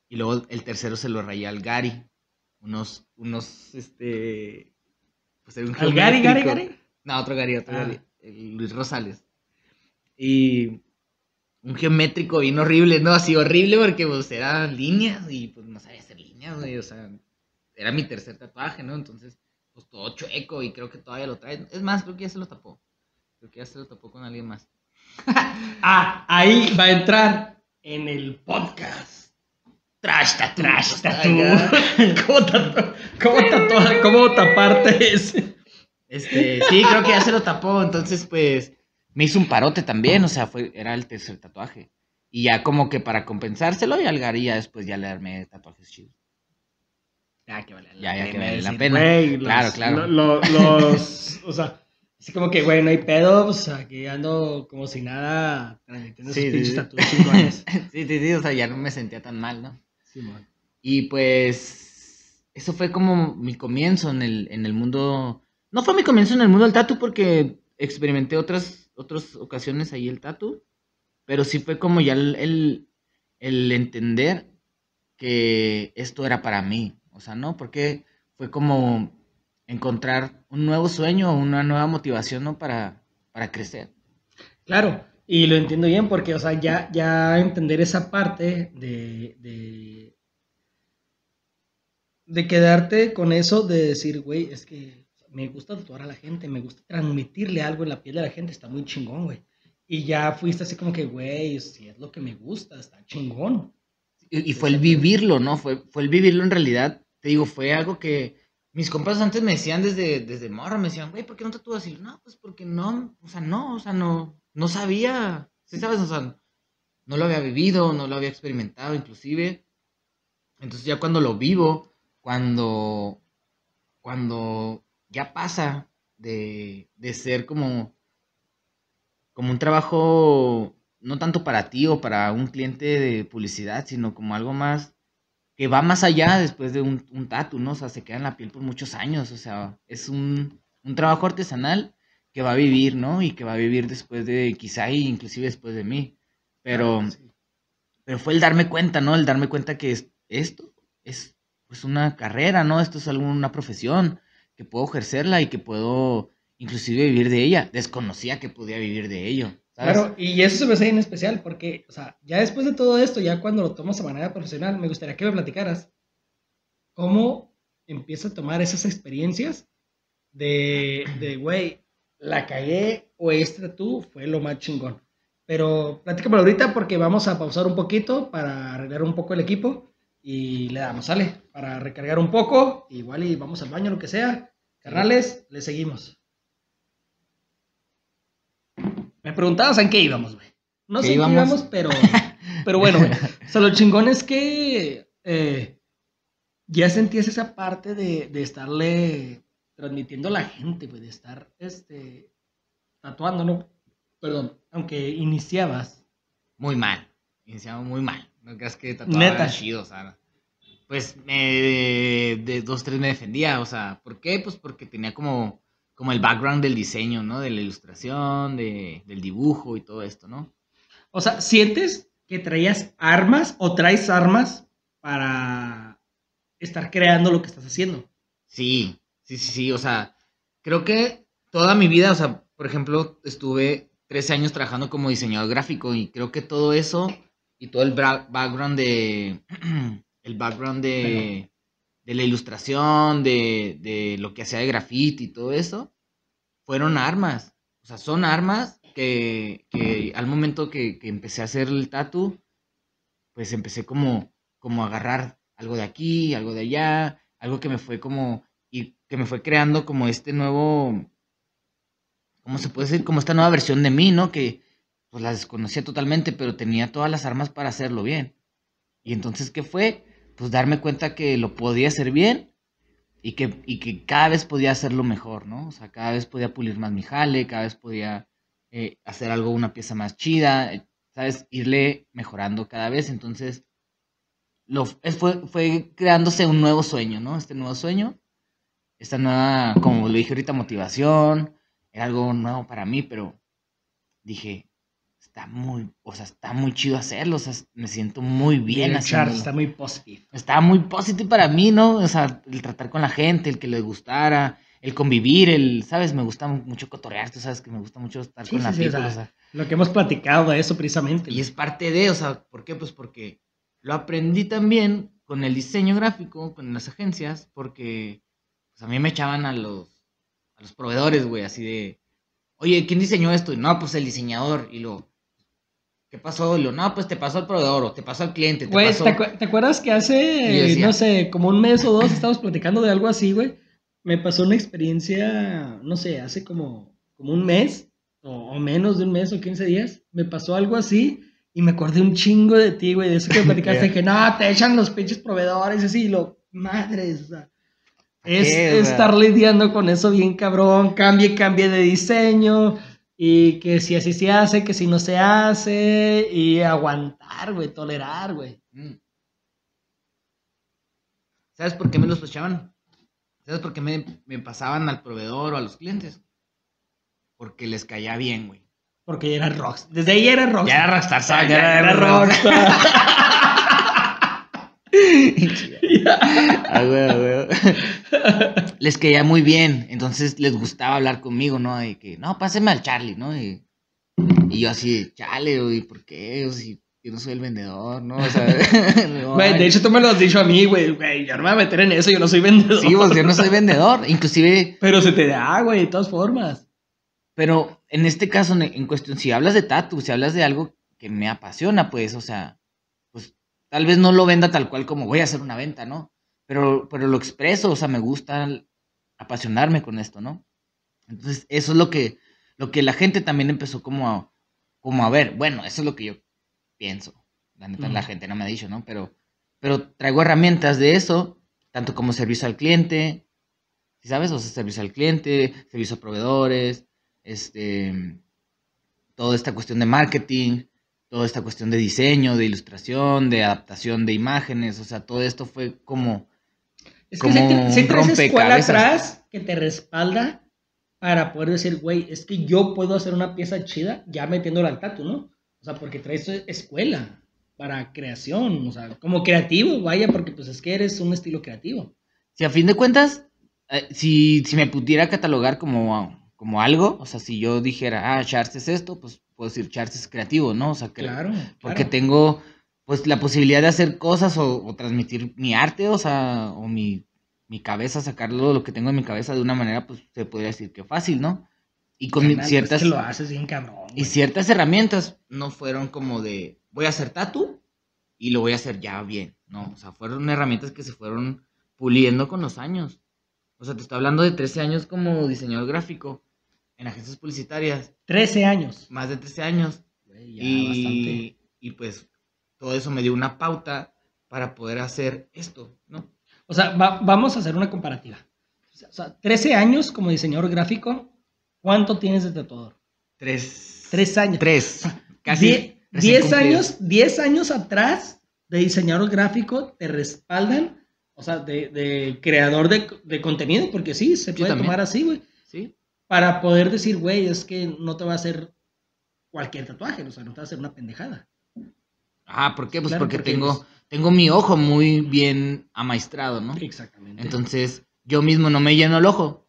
Y luego el tercero se lo rayé al Gary. Pues era un ¿al Gary? No, otro Gary. El Luis Rosales. Y... un geométrico bien horrible, ¿no? Así horrible porque, pues, eran líneas y, pues, no sabía hacer líneas, güey. O sea, era mi tercer tatuaje, ¿no? Entonces, pues, todo chueco y creo que todavía lo trae. Es más, creo que ya se lo tapó. Con alguien más. Ahí va a entrar en el podcast Trasta tú. ¿Cómo taparte ese? Sí, creo que ya se lo tapó, entonces pues me hizo un parote también, o sea, era el tercer tatuaje. Y ya como que para compensárselo y al Gary ya después ya le armé tatuajes chidos. Ya que vale la pena. Wey, claro. O sea, es como que, güey, no hay pedo, o sea, que ando como si nada transmitiendo sus pinches tatuajes chingones. Sí, o sea, ya no me sentía tan mal, ¿no? Sí, man. Y pues, eso fue como mi comienzo en el mundo. No fue mi comienzo en el mundo del tatu porque experimenté otras ocasiones ahí el tatu, pero sí fue como ya el entender que esto era para mí, o sea, ¿no? Porque fue como encontrar un nuevo sueño, una nueva motivación, ¿no? Para crecer. Claro, y lo entiendo bien porque, o sea, ya entender esa parte de quedarte con eso, de decir, güey, es que me gusta tatuar a la gente, me gusta transmitirle algo en la piel de la gente, está muy chingón, güey. Y ya fuiste así como que, güey, si es lo que me gusta, está chingón. Y fue el vivirlo, ¿no? Fue el vivirlo en realidad, te digo, fue algo que mis compas antes me decían desde morro, me decían, güey, ¿por qué no tatúas? Y yo, no, pues porque no sabía, ¿sí sabes? O sea, no lo había vivido, no lo había experimentado inclusive. Entonces ya cuando lo vivo, cuando ya pasa de ser como un trabajo no tanto para ti o para un cliente de publicidad, sino como algo más que va más allá después de un tatu, ¿no? O sea, se queda en la piel por muchos años, o sea, es un trabajo artesanal que va a vivir, ¿no? Y que va a vivir después de, quizá, inclusive después de mí, pero fue el darme cuenta, ¿no? El darme cuenta que esto es pues una carrera, ¿no? Esto es una profesión, que puedo ejercerla y que puedo inclusive vivir de ella. Desconocía que podía vivir de ello, ¿sabes? Claro, y eso se me hace bien especial porque, o sea, ya después de todo esto, ya cuando lo tomas a manera profesional, me gustaría que me platicaras cómo empiezas a tomar esas experiencias de güey, la cagué o tú fue lo más chingón. Pero platícamelo ahorita porque vamos a pausar un poquito para arreglar un poco el equipo. Y le damos, sale, para recargar un poco, igual y vamos al baño, lo que sea. Carnales, le seguimos. Me preguntabas en qué íbamos, güey. No sé en qué íbamos, pero bueno, güey. O sea, lo chingón es que ya sentías esa parte de estarle transmitiendo a la gente, güey, de estar tatuando, ¿no? Perdón, aunque iniciabas muy mal. Iniciaba muy mal. No creas que tatuaba chido, o sea, pues de 2, 3 me defendía, o sea, ¿por qué? Pues porque tenía como el background del diseño, ¿no? De la ilustración, del dibujo y todo esto, ¿no? O sea, ¿sientes que traías armas o traes armas para estar creando lo que estás haciendo? Sí, o sea, creo que toda mi vida, o sea, por ejemplo, estuve 13 años trabajando como diseñador gráfico y creo que todo eso y todo el background de la ilustración, de lo que hacía de graffiti y todo eso, fueron armas. O sea, son armas que al momento que empecé a hacer el tatu, pues empecé como a agarrar algo de aquí, algo de allá, algo que me fue creando como este nuevo, ¿cómo se puede decir? Como esta nueva versión de mí, ¿no? Que pues la desconocía totalmente, pero tenía todas las armas para hacerlo bien. Y entonces, ¿qué fue? Pues darme cuenta que lo podía hacer bien y que cada vez podía hacerlo mejor, ¿no? O sea, cada vez podía pulir más mi jale, cada vez podía hacer algo, una pieza más chida, ¿sabes? Irle mejorando cada vez. Entonces, fue creándose un nuevo sueño, ¿no? Este nuevo sueño, esta nueva, como lo dije ahorita, motivación, era algo nuevo para mí, pero dije, está muy chido hacerlo, o sea, me siento muy bien haciéndolo. Está muy positivo. Está muy positivo para mí, ¿no? O sea, el tratar con la gente, el que les gustara, el convivir, ¿sabes? Me gusta mucho cotorrear, tú sabes que me gusta mucho estar con la people, o sea. Lo que hemos platicado de eso precisamente. Y es parte de, o sea, ¿por qué? Pues porque lo aprendí también con el diseño gráfico, con las agencias, porque pues a mí me echaban a los proveedores, güey, así de, oye, ¿quién diseñó esto? Y no, pues el diseñador, y luego, ¿Qué pasó, Leo? No, pues te pasó el proveedor, o te pasó el cliente, te pasó... ¿Te acuerdas que hace, no sé, como un mes o dos estábamos platicando de algo así, güey? Me pasó una experiencia, no sé, hace como un mes, o menos de un mes, o 15 días, me pasó algo así, y me acordé un chingo de ti, güey, de eso que platicaste, que no, te echan los pinches proveedores, así, y lo, madres, o sea, es estar lidiando con eso bien cabrón, cambie de diseño... Y que si así se hace, que si no se hace, y aguantar, güey, tolerar, güey. ¿Sabes por qué me los pushaban? ¿Sabes por qué me pasaban al proveedor o a los clientes? Porque les caía bien, güey. Porque ya era rockstar. Desde ahí era rockstar. Ya era rockstar, ya era rockstar. Les caía muy bien, entonces les gustaba hablar conmigo, ¿no? De que, no, páseme al Charlie, ¿no? Y yo así, chale, güey, ¿por qué? O si yo no soy el vendedor, ¿no? O sea, güey, de hecho tú me lo has dicho a mí, güey, yo no me voy a meter en eso, yo no soy vendedor. Sí, pues yo no soy vendedor, inclusive... Pero se te da, güey, de todas formas. Pero en este caso, en cuestión, si hablas de tatu, si hablas de algo que me apasiona, pues, o sea, pues tal vez no lo venda tal cual como voy a hacer una venta, ¿no? Pero lo expreso, o sea, me gusta apasionarme con esto, ¿no? Entonces, eso es lo que la gente también empezó como a ver. Bueno, eso es lo que yo pienso. La neta, la gente no me ha dicho, ¿no? Pero traigo herramientas de eso, tanto como servicio al cliente, ¿sí sabes? O sea, servicio al cliente, servicio a proveedores, toda esta cuestión de marketing, toda esta cuestión de diseño, de ilustración, de adaptación de imágenes, o sea, todo esto fue como... Es que si traes escuela atrás que te respalda para poder decir, güey, es que yo puedo hacer una pieza chida ya metiéndola al tatu, ¿no? O sea, porque traes escuela para creación, o sea, como creativo, vaya, porque pues es que eres un estilo creativo. Si a fin de cuentas, si me pudiera catalogar como algo, o sea, si yo dijera, Chards es esto, pues puedo decir Chards es creativo, ¿no? O sea, claro. Porque tengo... pues la posibilidad de hacer cosas o transmitir mi arte, o sea, o mi cabeza, sacarlo, lo que tengo en mi cabeza de una manera, pues se podría decir que fácil, ¿no? Y con ciertas... Es que lo haces bien cabrón. Y ciertas herramientas no fueron como de, voy a hacer tatu y lo voy a hacer ya bien, ¿no? O sea, fueron herramientas que se fueron puliendo con los años. O sea, te estoy hablando de 13 años como diseñador gráfico en agencias publicitarias. 13 años. Más de 13 años. Ya, bastante. Y pues... todo eso me dio una pauta para poder hacer esto, ¿no? O sea, vamos a hacer una comparativa. O sea, 13 años como diseñador gráfico, ¿cuánto tienes de tatuador? 3 años. 3. Casi 10 años atrás de diseñador gráfico te respaldan, o sea, de creador de contenido, porque sí, se puede tomar así, güey. Sí. Para poder decir, güey, es que no te va a hacer cualquier tatuaje, o sea, no te va a hacer una pendejada. ¿Por qué? Pues claro, porque tengo mi ojo muy bien amaestrado, ¿no? Exactamente. Entonces, yo mismo no me lleno el ojo.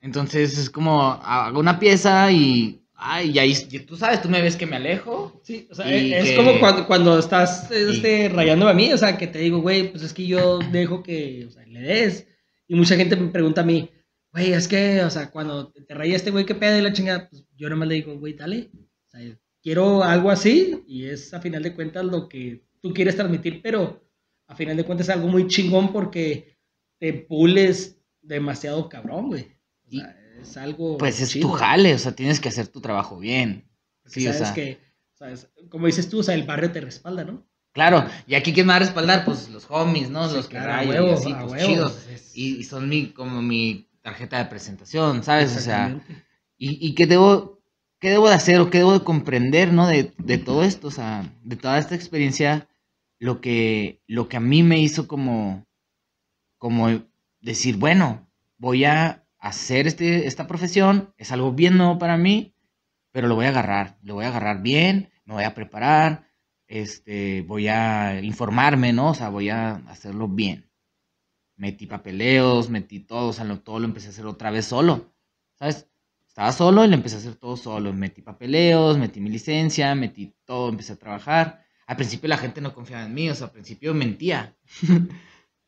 Entonces, es como, hago una pieza y ahí, tú sabes, tú me ves que me alejo. Sí, o sea, es como cuando estás rayándome a mí, o sea, que te digo, güey, pues es que yo dejo que, o sea, le des. Y mucha gente me pregunta a mí, güey, es que, o sea, cuando te raya este güey, ¿qué pedo? Y la chingada, pues yo nomás le digo, güey, dale, o sea, quiero algo así, y es a final de cuentas lo que tú quieres transmitir, pero a final de cuentas es algo muy chingón porque te pules demasiado cabrón, güey. O sea, es algo... Pues es chido. Tu jale, o sea, tienes que hacer tu trabajo bien. Sí, sabes, o sea, que, sabes, como dices tú, o sea, el barrio te respalda, ¿no? Claro, y aquí ¿quién me va a respaldar? Pues los homies, ¿no? Sí, los que rayan, así, pues chidos. Y son como mi tarjeta de presentación, ¿sabes? O sea, y que debo... ¿Qué debo de hacer o qué debo de comprender, ¿no? De todo esto, o sea, de toda esta experiencia, lo que a mí me hizo como decir, bueno, voy a hacer esta profesión, es algo bien nuevo para mí, pero lo voy a agarrar bien, me voy a preparar, voy a informarme, ¿no? O sea, voy a hacerlo bien. Metí papeleos, metí todo, o sea, todo lo empecé a hacer otra vez solo, ¿sabes? Estaba solo y lo empecé a hacer todo solo. Metí papeleos, metí mi licencia, metí todo, empecé a trabajar. Al principio la gente no confiaba en mí, o sea, al principio mentía.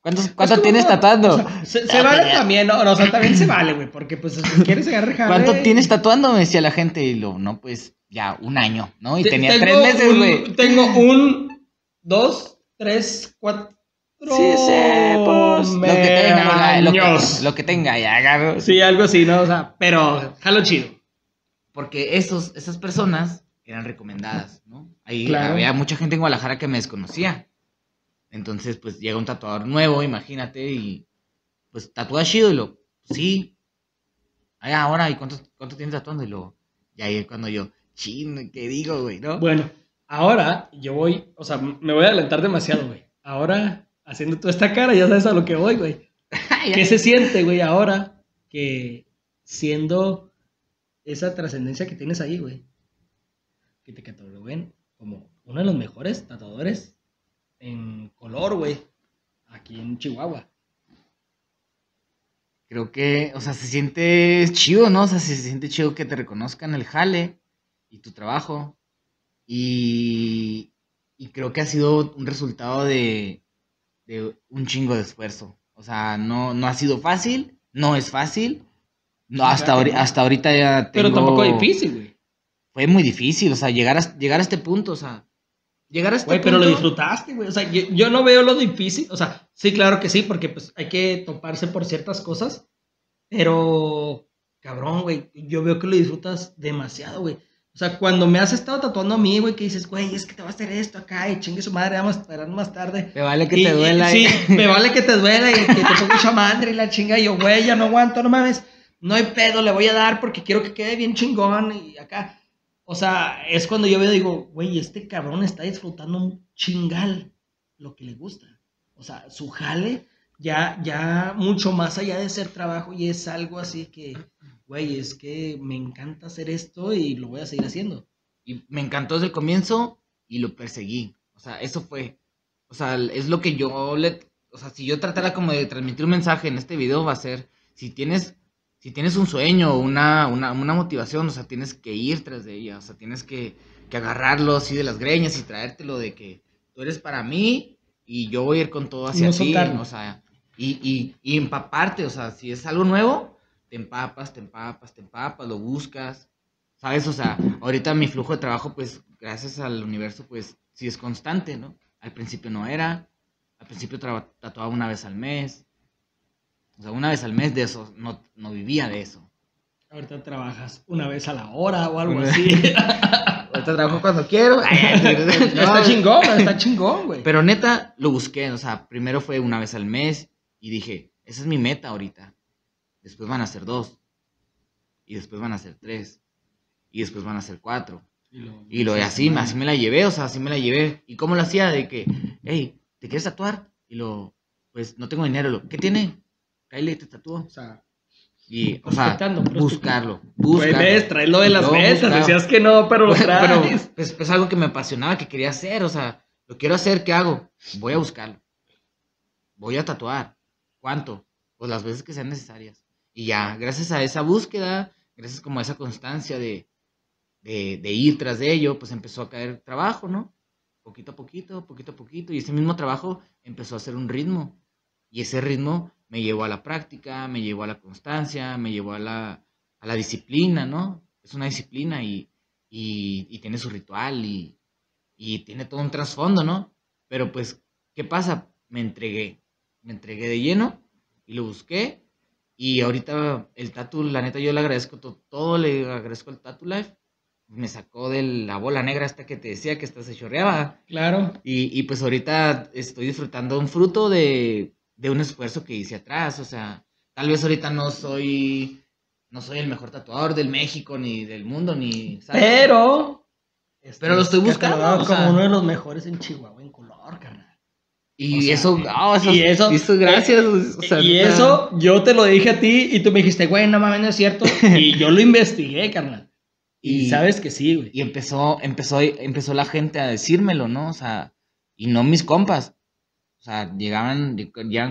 ¿Cuánto tienes tatuando? O sea, se vale también, ¿no? O sea, también se vale, güey, porque pues si quieres agarrar... ¿Cuánto tienes tatuando? Me decía la gente, y no, pues ya un año, ¿no? Y tenía 3 meses, güey. Tengo un, 2, 3, 4... Sí, pues, lo que tenga, ¿verdad? Lo que tenga, ya, agarro. Sí, algo así, ¿no? O sea, pero jalo chido. Porque esas personas eran recomendadas, ¿no? Ahí claro. Había mucha gente en Guadalajara que me desconocía. Entonces, pues, llega un tatuador nuevo, imagínate, y... Pues, ¿tatúas chido? Y lo, sí. Ay, ahora, ¿y cuánto tienes tatuando? Y lo, y ahí es cuando yo, chin, ¿qué digo, güey, no? Bueno, ahora yo voy, o sea, me voy a adelantar demasiado, güey. Ahora, haciendo toda esta cara, ya sabes a lo que voy, güey. ¿Qué se siente, güey, ahora que siendo esa trascendencia que tienes ahí, güey? Que te catalogan como uno de los mejores tatuadores en color, güey, aquí en Chihuahua. Creo que, o sea, se siente chido, ¿no? O sea, se siente chido que te reconozcan el jale y tu trabajo. Y creo que ha sido un resultado de un chingo de esfuerzo. O sea, no ha sido fácil, no es fácil. No, hasta ahorita ya tengo... Pero tampoco es difícil, güey. Fue muy difícil, o sea, llegar a este punto, o sea... Llegar a este punto... Güey, pero lo disfrutaste, güey. O sea, yo no veo lo difícil. O sea, sí, claro que sí, porque pues hay que toparse por ciertas cosas. Pero, cabrón, güey, yo veo que lo disfrutas demasiado, güey. O sea, cuando me has estado tatuando a mí, güey, que dices, güey, es que te va a hacer esto acá y chingue su madre, vamos a esperar más tarde. Me vale que te duela. Sí, me vale que te duela y que te ponga mucha madre y la chinga. Y yo, güey, ya no aguanto, no mames. No hay pedo, le voy a dar porque quiero que quede bien chingón y acá... O sea, es cuando yo veo y digo, güey, este cabrón está disfrutando un chingal lo que le gusta. O sea, su jale ya mucho más allá de ser trabajo y es algo así que, güey, es que me encanta hacer esto y lo voy a seguir haciendo. Y me encantó desde el comienzo y lo perseguí. O sea, eso fue. O sea, es lo que o sea, si yo tratara como de transmitir un mensaje en este video va a ser, si tienes un sueño, una motivación, o sea, tienes que ir tras de ella, o sea, tienes que agarrarlo así de las greñas y traértelo de que tú eres para mí y yo voy a ir con todo hacia ti, o sea, y empaparte, o sea, si es algo nuevo, te empapas, lo buscas, ¿sabes? O sea, ahorita mi flujo de trabajo, pues, gracias al universo, pues, sí es constante, ¿no? Al principio no era, al principio tatuaba una vez al mes. O sea, una vez al mes de eso, no vivía de eso. Ahorita trabajas una vez a la hora o algo así. Ahorita trabajo cuando quiero. Está chingón, güey. Pero neta, lo busqué, o sea, primero fue una vez al mes y dije, esa es mi meta ahorita. Después van a ser 2. Y después van a ser 3. Y después van a ser 4. Y así me la llevé, o sea, así me la llevé. ¿Y cómo lo hacía? De que, hey, ¿te quieres tatuar? Y pues no tengo dinero. ¿Qué tiene? Cállate, te tatúo. O sea, buscarlo. Puedes traerlo de las mesas, decías que no, pero lo traes. Pero es algo que me apasionaba, que quería hacer, o sea, lo quiero hacer, ¿qué hago? Voy a buscarlo. Voy a tatuar. ¿Cuánto? Pues las veces que sean necesarias. Y ya, gracias a esa búsqueda, gracias como a esa constancia de ir tras de ello, pues empezó a caer trabajo, ¿no? Poquito a poquito, y ese mismo trabajo empezó a hacer un ritmo. Y ese ritmo me llevó a la práctica, me llevó a la constancia, me llevó a la disciplina, ¿no? Es una disciplina y tiene su ritual y tiene todo un trasfondo, ¿no? Pero pues, ¿qué pasa? Me entregué de lleno y lo busqué. Y ahorita el Tatu, la neta, yo le agradezco todo, le agradezco al Tatu Life. Me sacó de la bola negra hasta que te decía que hasta se chorreaba. Claro. Y pues ahorita estoy disfrutando un fruto de un esfuerzo que hice atrás, o sea, tal vez ahorita no soy el mejor tatuador del México, ni del mundo, ni... ¿sabes? Pero lo estoy buscando, o sea, como uno de los mejores en Chihuahua, en color, carnal. Y eso, gracias. O sea, y eso, yo te lo dije a ti, y tú me dijiste, güey, no mames, no es cierto, y yo lo investigué, carnal. Y sabes que sí, güey. Y empezó la gente a decírmelo, ¿no? O sea, y no mis compas. O sea, llegaban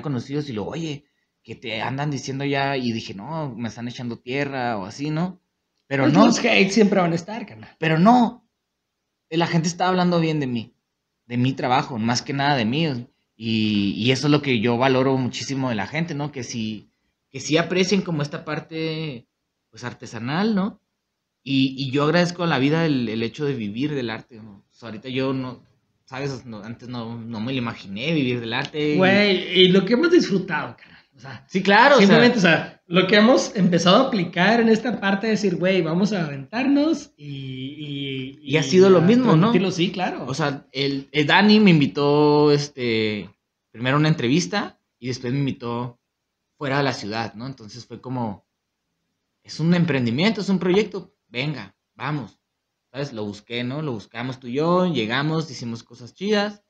conocidos y luego, oye, que te andan diciendo ya, y dije, no, me están echando tierra o así, ¿no? Pero pues no. Los hate siempre van a estar, carnal. Pero no. La gente estaba hablando bien de mí, de mi trabajo, más que nada de mí. Y eso es lo que yo valoro muchísimo de la gente, ¿no? Que sí aprecien como esta parte, pues, artesanal, ¿no? Y yo agradezco a la vida el hecho de vivir del arte, ¿no? O sea, ahorita yo no, ¿sabes? No, antes no me lo imaginé vivir del arte. Güey, y lo que hemos disfrutado, cara. O sea, sí, claro. Simplemente, o sea, lo que hemos empezado a aplicar en esta parte de decir, güey, vamos a aventarnos y ha sido lo mismo, ¿no? Sí, claro. O sea, el Dani me invitó, primero una entrevista y después me invitó fuera de la ciudad, ¿no? Entonces fue como, es un emprendimiento, es un proyecto, venga, vamos. ¿Sabes? Lo busqué, ¿no? Lo buscamos tú y yo, llegamos, hicimos cosas chidas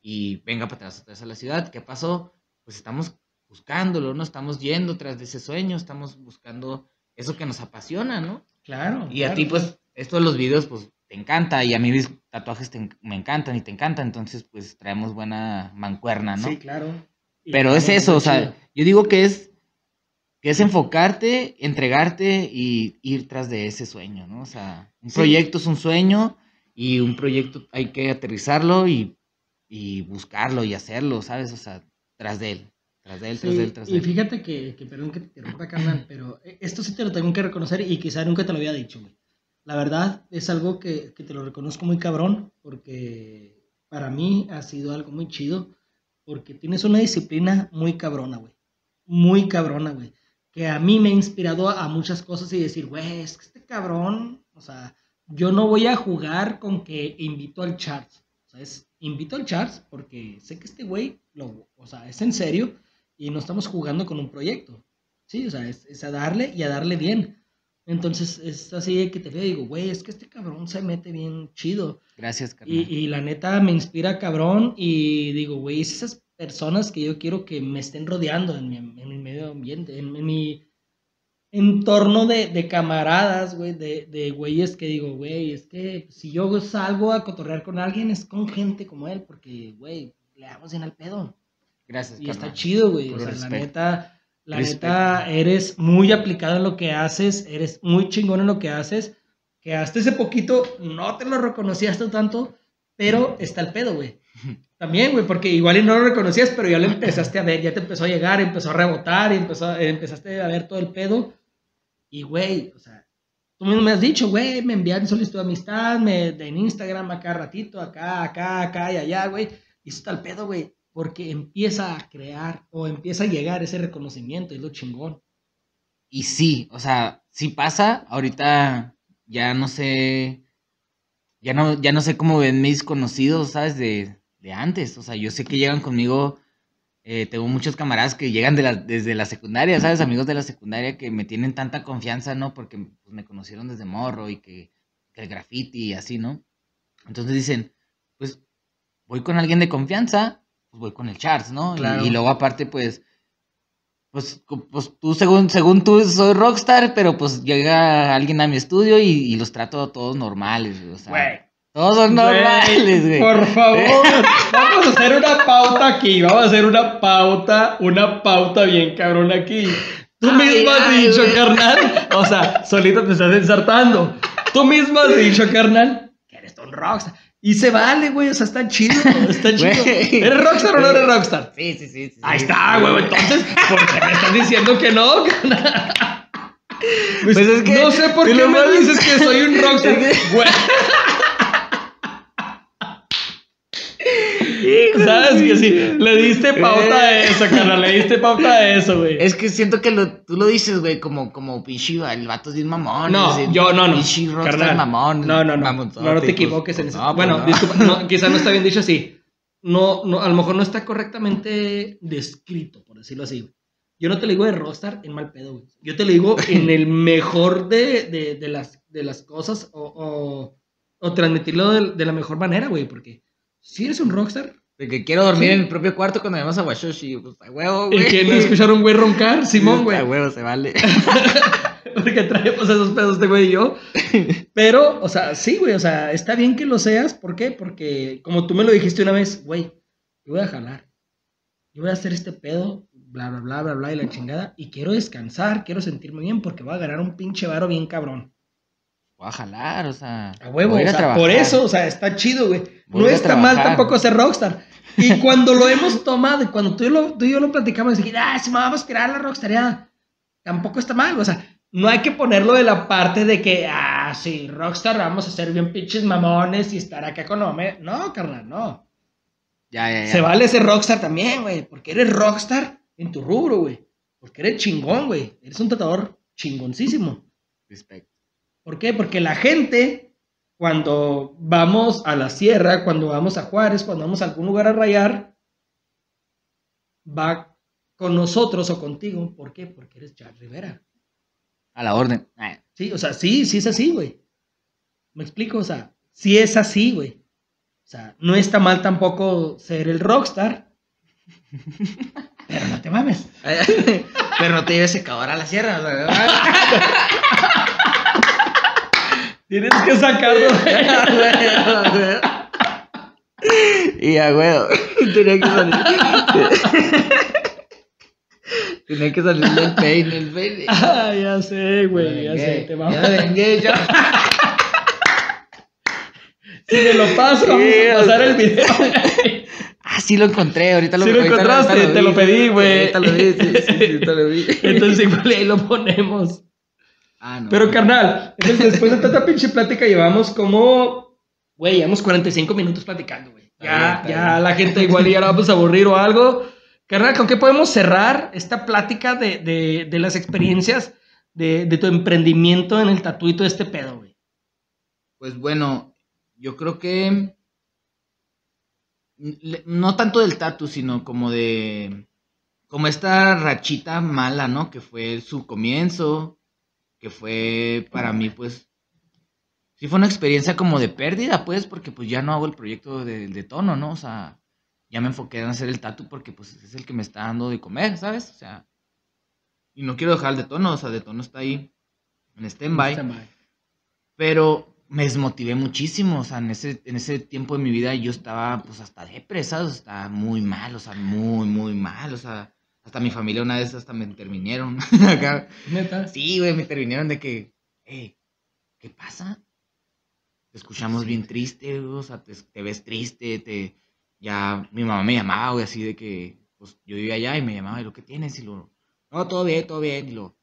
y venga para atrás a la ciudad. ¿Qué pasó? Pues estamos buscándolo, ¿no? Estamos yendo tras de ese sueño, estamos buscando eso que nos apasiona, ¿no? Claro. Y claro. A ti, pues, esto de los videos, pues, te encanta, y a mí mis tatuajes me encantan y te encantan, entonces, pues, traemos buena mancuerna, ¿no? Sí, claro. Pero es eso, o sea, yo digo que es enfocarte, entregarte y ir tras de ese sueño, ¿no? O sea, un proyecto es un sueño y un proyecto hay que aterrizarlo y buscarlo y hacerlo, ¿sabes? O sea, tras de él. Tras de él. Y fíjate que perdón que te interrumpa, carnal, pero esto sí te lo tengo que reconocer y quizá nunca te lo había dicho, güey. La verdad es algo que te lo reconozco muy cabrón, porque para mí ha sido algo muy chido, porque tienes una disciplina muy cabrona, güey. Muy cabrona, güey. Que a mí me ha inspirado a muchas cosas y decir, güey, es que este cabrón, o sea, yo no voy a jugar con que invito al Chards, ¿sabes? Invito al Chards porque sé que este güey, o sea, es en serio. Y no estamos jugando con un proyecto, ¿sí? O sea, es a darle y a darle bien. Entonces, es así de que te veo y digo, güey, es que este cabrón se mete bien chido. Gracias, carnal. Y la neta me inspira cabrón y digo, güey, es esas personas que yo quiero que me estén rodeando en mi medio ambiente, en mi entorno de camaradas, güey, de güeyes que digo, güey, es que si yo salgo a cotorrear con alguien es con gente como él, porque, güey, le damos bien al pedo. Gracias, y carnal. Está chido, güey. O sea, la neta, eres muy aplicado en lo que haces, eres muy chingón en lo que haces, que hasta ese poquito no te lo reconocías tanto, pero está el pedo, güey. También, güey, porque igual y no lo reconocías, pero ya lo empezaste a ver, ya te empezó a llegar, empezó a rebotar, empezaste a ver todo el pedo. Y, güey, o sea, tú mismo me has dicho, güey, me envían solicitud de amistad, en Instagram acá ratito, acá y allá, güey. Y eso está el pedo, güey. Porque empieza a crear o empieza a llegar ese reconocimiento, es lo chingón. Y sí, o sea, sí pasa. Ahorita ya no sé, ya no sé cómo ven mis conocidos, ¿sabes? De antes. O sea, yo sé que llegan conmigo, tengo muchos camaradas que llegan desde la secundaria, ¿sabes? Amigos de la secundaria que me tienen tanta confianza, ¿no? Porque pues, me conocieron desde morro y que el graffiti y así, ¿no? Entonces dicen, pues voy con alguien de confianza, pues voy con el Chards, ¿no? Claro. Y luego aparte, pues tú según tú soy rockstar, pero pues llega alguien a mi estudio y los trato todos normales, güey. O sea, güey. Todos son normales, güey. Por favor, vamos a hacer una pauta aquí, una pauta bien cabrón aquí. Tú mismo has dicho, güey. Carnal, o sea, solito te estás ensartando. Tú mismo has dicho, carnal, que eres un rockstar. Y se vale, güey, o sea, está chido. ¿Eres rockstar o no eres rockstar? Sí. Ahí está, güey, entonces, ¿por qué me estás diciendo que no? Pues es que... No sé por qué me dices que soy un rockstar, güey. ¿Sabes? Que sí, le diste pauta a eso, carnal, güey. Es que siento que tú lo dices, güey, como pinche, el vato es bien mamón. No, decir, yo no. Pinche rockstar mamón. No. Mamonzote, no te equivoques en eso. No, bueno, no. Disculpa, no, quizá no está bien dicho así. No, a lo mejor no está correctamente descrito, por decirlo así. Yo no te lo digo de rockstar en mal pedo, güey. Yo te lo digo en el mejor de las cosas o transmitirlo de la mejor manera, güey, porque si eres un rockstar... De que quiero dormir en mi propio cuarto cuando vamos a Washoshi. Pues a huevo, güey. Y que no escucharon güey roncar, Simón, güey. A huevo, se vale. Porque traemos esos pedos de güey y yo. Pero, o sea, sí, güey. O sea, está bien que lo seas. ¿Por qué? Porque, como tú me lo dijiste una vez, güey, yo voy a jalar. Yo voy a hacer este pedo, bla, bla, bla, bla, bla, y la chingada. Y quiero descansar, quiero sentirme bien porque voy a ganar un pinche varo bien cabrón. Voy a jalar, o sea. A huevo, voy a trabajar. Por eso, o sea, está chido, güey. No está mal tampoco ser rockstar. Y cuando lo hemos tomado, cuando tú y yo lo platicamos, dije, si me vamos a tirar la rockstareada, tampoco está mal, o sea, no hay que ponerlo de la parte de que, así, rockstar, vamos a ser bien pinches mamones y estar acá con Omega. No, carnal, no. Ya. Se vale ser rockstar también, güey, porque eres rockstar en tu rubro, güey. Porque eres chingón, güey. Eres un tatuador chingoncísimo. Respecto. ¿Por qué? Porque la gente, cuando vamos a la sierra, cuando vamos a Juárez, cuando vamos a algún lugar a rayar, va con nosotros o contigo. ¿Por qué? Porque eres Chards Rivera. A la orden. Sí, o sea, sí es así, güey. ¿Me explico? O sea, sí es así, güey. O sea, no está mal tampoco ser el rockstar. Pero no te mames. Pero no te lleves secador a la sierra. O sea, tienes que sacarlo. Y a huevo. Tenía que salir. Tenía que salir del peine, el peine. Ah, ya sé, güey, ya sé. Te vamos. Ya me vengué, yo. Si me lo paso, vamos a pasar el video. Ah, sí lo encontré, ahorita lo encontré. Sí lo encontraste, te lo pedí, güey. Ahorita lo vi, sí, te lo vi. Entonces igual ahí lo ponemos. Ah, no. Pero carnal, entonces, después de tanta pinche plática llevamos como... Güey, llevamos 45 minutos platicando, güey. Ya la gente igual ya la vamos a aburrir o algo. Carnal, ¿con qué podemos cerrar esta plática de las experiencias de tu emprendimiento en el tatuito de este pedo, güey? Pues bueno, yo creo que no tanto del tatu, sino como esta rachita mala, ¿no? Que fue su comienzo, que fue para mí, pues, sí fue una experiencia como de pérdida, pues, porque pues ya no hago el proyecto del Detono, ¿no? O sea... Ya me enfoqué en hacer el tatu porque pues es el que me está dando de comer, ¿sabes? O sea, y no quiero dejar el Detono, o sea, Detono está ahí en stand-by. Pero me desmotivé muchísimo, o sea, en ese tiempo de mi vida yo estaba pues hasta depresado, estaba muy mal, o sea, muy mal, o sea, hasta mi familia una vez hasta me terminaron. ¿Neta? Sí, güey, me terminaron de que, ¿qué pasa? Te escuchamos bien triste, güey, o sea, te ves triste, Ya mi mamá me llamaba, güey, así de que... Pues yo vivía allá y me llamaba, ¿y lo que tienes? Y lo... No, todo bien. Y lo...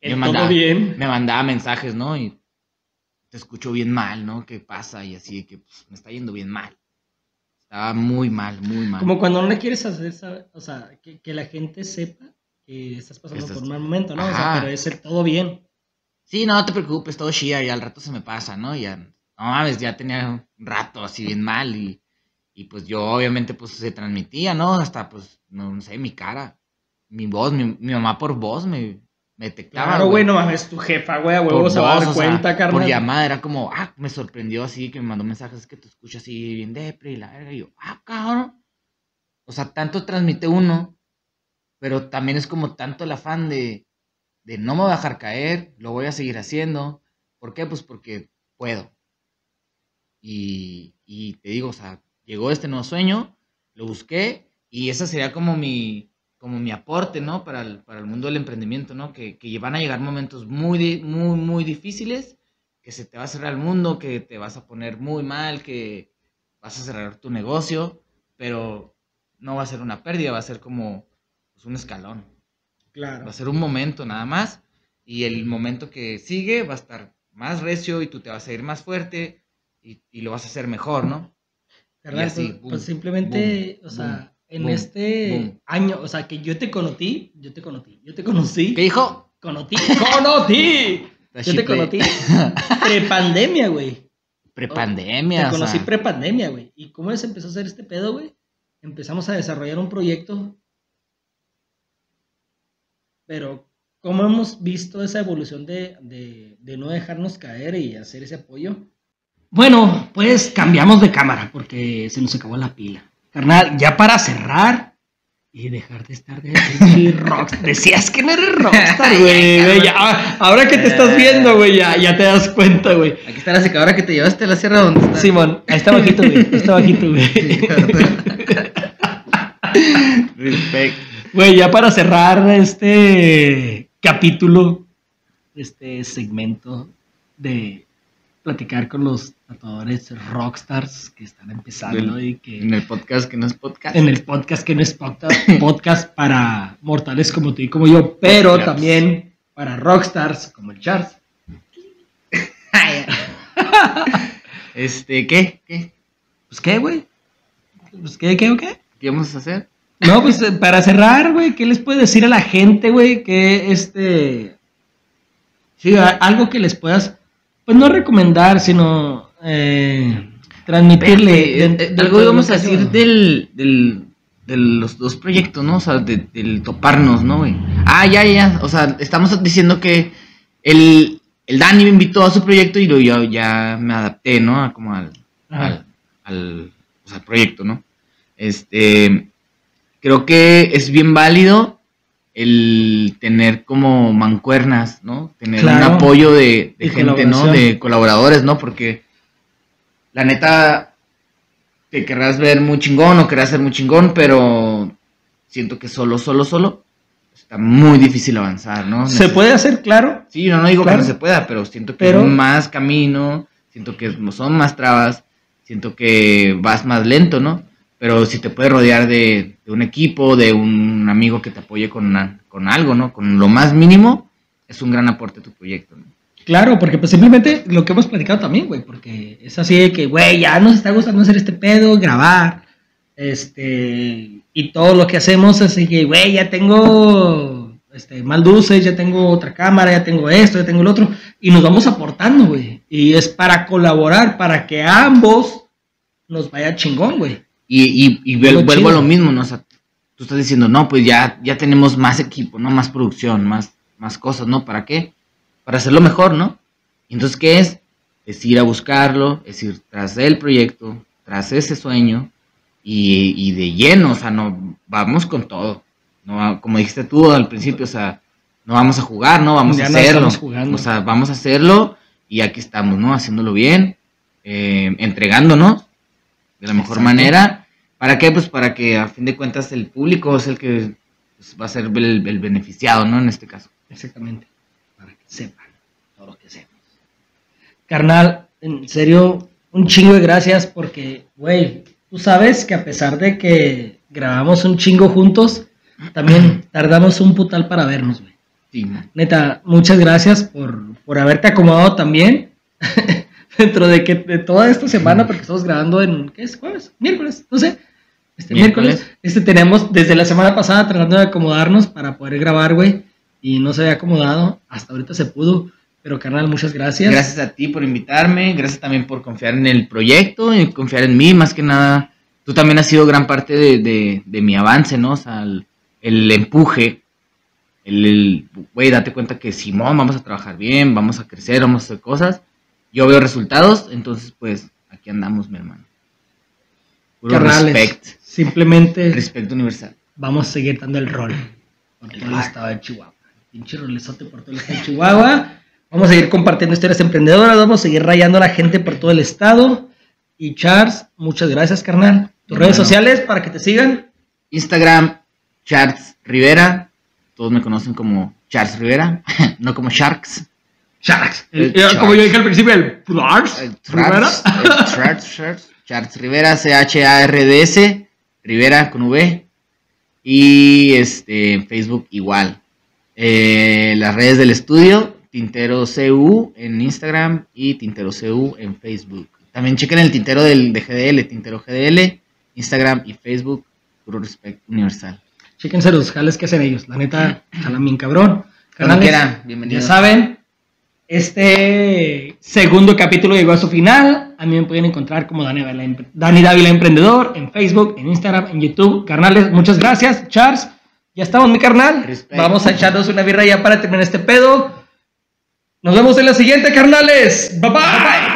Me mandaba mensajes, ¿no? Y te escucho bien mal, ¿no? ¿Qué pasa? Y así de que pues, me está yendo bien mal. Estaba muy mal. Como cuando no le quieres hacer, ¿sabes? O sea, que la gente sepa que estás pasando por un mal momento, ¿no? Ajá. O sea, pero es el todo bien. Sí, no te preocupes, todo chida, y al rato se me pasa, ¿no? Ya, no mames, ya tenía un rato así bien mal y... Y pues yo obviamente pues se transmitía, ¿no? Hasta pues, no sé, mi cara, mi voz, mi mamá por voz me detectaba. Claro, güey, no mames, tu jefa, güey, a huevo se va a dar cuenta, carnal. Por llamada era como, me sorprendió así, que me mandó mensajes que te escucho así bien depre y la verga. Y yo, cabrón. O sea, tanto transmite uno, pero también es como tanto el afán de no me voy a dejar caer, lo voy a seguir haciendo. ¿Por qué? Pues porque puedo. Y te digo, o sea, llegó este nuevo sueño, lo busqué y esa sería como mi aporte, ¿no? Para el mundo del emprendimiento, ¿no? Que van a llegar momentos muy difíciles, que se te va a cerrar el mundo, que te vas a poner muy mal, que vas a cerrar tu negocio, pero no va a ser una pérdida, va a ser como pues, un escalón. Claro. Va a ser un momento nada más y el momento que sigue va a estar más recio y tú te vas a ir más fuerte y lo vas a hacer mejor, ¿no? Así, boom, pues simplemente, boom, o sea, boom, en boom, este boom. Año, o sea, que yo te conocí. ¿Qué dijo? Conocí. Yo te conocí prepandemia, güey. Prepandemia. Te conocí prepandemia, güey. ¿Y cómo les empezó a hacer este pedo, güey? Empezamos a desarrollar un proyecto. Pero, ¿cómo hemos visto esa evolución de no dejarnos caer y hacer ese apoyo? Bueno, pues cambiamos de cámara porque se nos acabó la pila. Carnal, ya para cerrar y dejar de estar de rockstar. Decías que no eres rockstar, güey. Ahora que te estás viendo, güey, ya te das cuenta, güey. Aquí está la secadora que te llevaste a la sierra donde está. Simón, ahí está bajito, güey. Respect. Güey, ya para cerrar este capítulo, este segmento de... platicar con los tatuadores rockstars que están empezando y que... En el podcast que no es podcast. En el podcast que no es podcast, podcast para mortales como tú y como yo, pero también para rockstars como el Chards. ¿Qué? Pues, ¿qué, güey? Pues, ¿qué? ¿Qué vamos a hacer? No, pues, para cerrar, güey, ¿qué les puedes decir a la gente, güey? Que, sí, algo que les puedas, pues, no recomendar, sino transmitirle. Algo íbamos a decir de los dos proyectos, ¿no? O sea, del toparnos, ¿no, güey? Ya. O sea, estamos diciendo que el Dani me invitó a su proyecto y yo ya me adapté, ¿no? Al proyecto, ¿no? Creo que es bien válido el tener como mancuernas, ¿no? Tener un apoyo de gente, ¿no? De colaboradores, ¿no? Porque la neta te querrás ver muy chingón o querrás ser muy chingón, pero siento que solo está muy difícil avanzar, ¿no? ¿Se puede hacer, claro? Sí, yo no digo que no se pueda, pero siento que es más camino, siento que son más trabas, siento que vas más lento, ¿no? Pero si te puedes rodear de un equipo, de un amigo que te apoye con algo, ¿no? Con lo más mínimo, es un gran aporte a tu proyecto, ¿no? Claro, porque pues simplemente lo que hemos platicado también, güey, porque es así de que, güey, ya nos está gustando hacer este pedo, grabar, y todo lo que hacemos, así que, güey, ya tengo mal dulces, ya tengo otra cámara, ya tengo esto, ya tengo el otro, y nos vamos aportando, güey, y es para colaborar, para que a ambos nos vaya chingón, güey. Y vuelvo a lo mismo, ¿no? O sea, tú estás diciendo, no, pues ya tenemos más equipo, ¿no? Más producción, más cosas, ¿no? ¿Para qué? Para hacerlo mejor, ¿no? Y entonces, ¿qué es? Es ir a buscarlo, es ir tras el proyecto, tras ese sueño, y de lleno, o sea, no vamos con todo. No, como dijiste tú al principio, o sea, no vamos a jugar, ¿no? Vamos a hacerlo. O sea, vamos a hacerlo y aquí estamos, ¿no? Haciéndolo bien, entregándonos de la mejor manera. ¿Para qué? Pues para que a fin de cuentas el público es el que pues, va a ser el beneficiado, ¿no? En este caso. Exactamente. Para que sepan, todos los que sepan. Carnal, en serio, un chingo de gracias porque, güey, tú sabes que a pesar de que grabamos un chingo juntos, también tardamos un putal para vernos, güey. Sí. Neta, muchas gracias por haberte acomodado también dentro de que de toda esta semana, porque estamos grabando en, ¿qué es? ¿Jueves? ¿Miércoles? No sé. Miércoles. Tenemos desde la semana pasada tratando de acomodarnos para poder grabar, güey. Y no se había acomodado, hasta ahorita se pudo. Pero carnal, muchas gracias. Gracias a ti por invitarme, gracias también por confiar en el proyecto y confiar en mí, más que nada. Tú también has sido gran parte de mi avance, ¿no? O sea, el empuje, güey, date cuenta que Simón, vamos a trabajar bien, vamos a crecer, vamos a hacer cosas. Yo veo resultados, entonces pues aquí andamos, mi hermano. Puro carnales, respect. Simplemente respecto universal. Vamos a seguir dando el rol por todo el estado de Chihuahua. Pinche rolezote por todo el estado de Chihuahua. Vamos a seguir compartiendo historias emprendedoras, vamos a seguir rayando a la gente por todo el estado. Y Chards, muchas gracias, carnal. Tus redes sociales para que te sigan. Instagram, Chards Rivera. Todos me conocen como Chards Rivera, no como Sharks. Sharks. Como yo dije al principio, el Chards Rivera, C-H-A-R-D-S, Rivera con V. Y Facebook igual. Las redes del estudio, Tintero CU en Instagram y Tintero CU en Facebook. También chequen el Tintero de GDL, Tintero GDL, Instagram y Facebook, puro respeto universal. Chéquense los jales que hacen ellos, la neta, jalan bien cabrón. Canales, bienvenidos. Ya saben, este segundo capítulo llegó a su final. A mí me pueden encontrar como Danny Dávila Emprendedor en Facebook, en Instagram, en YouTube. Carnales, muchas gracias, Chards. Ya estamos, mi carnal. Respect. Vamos a echarnos una birra ya para terminar este pedo. Nos vemos en la siguiente, carnales. Bye bye.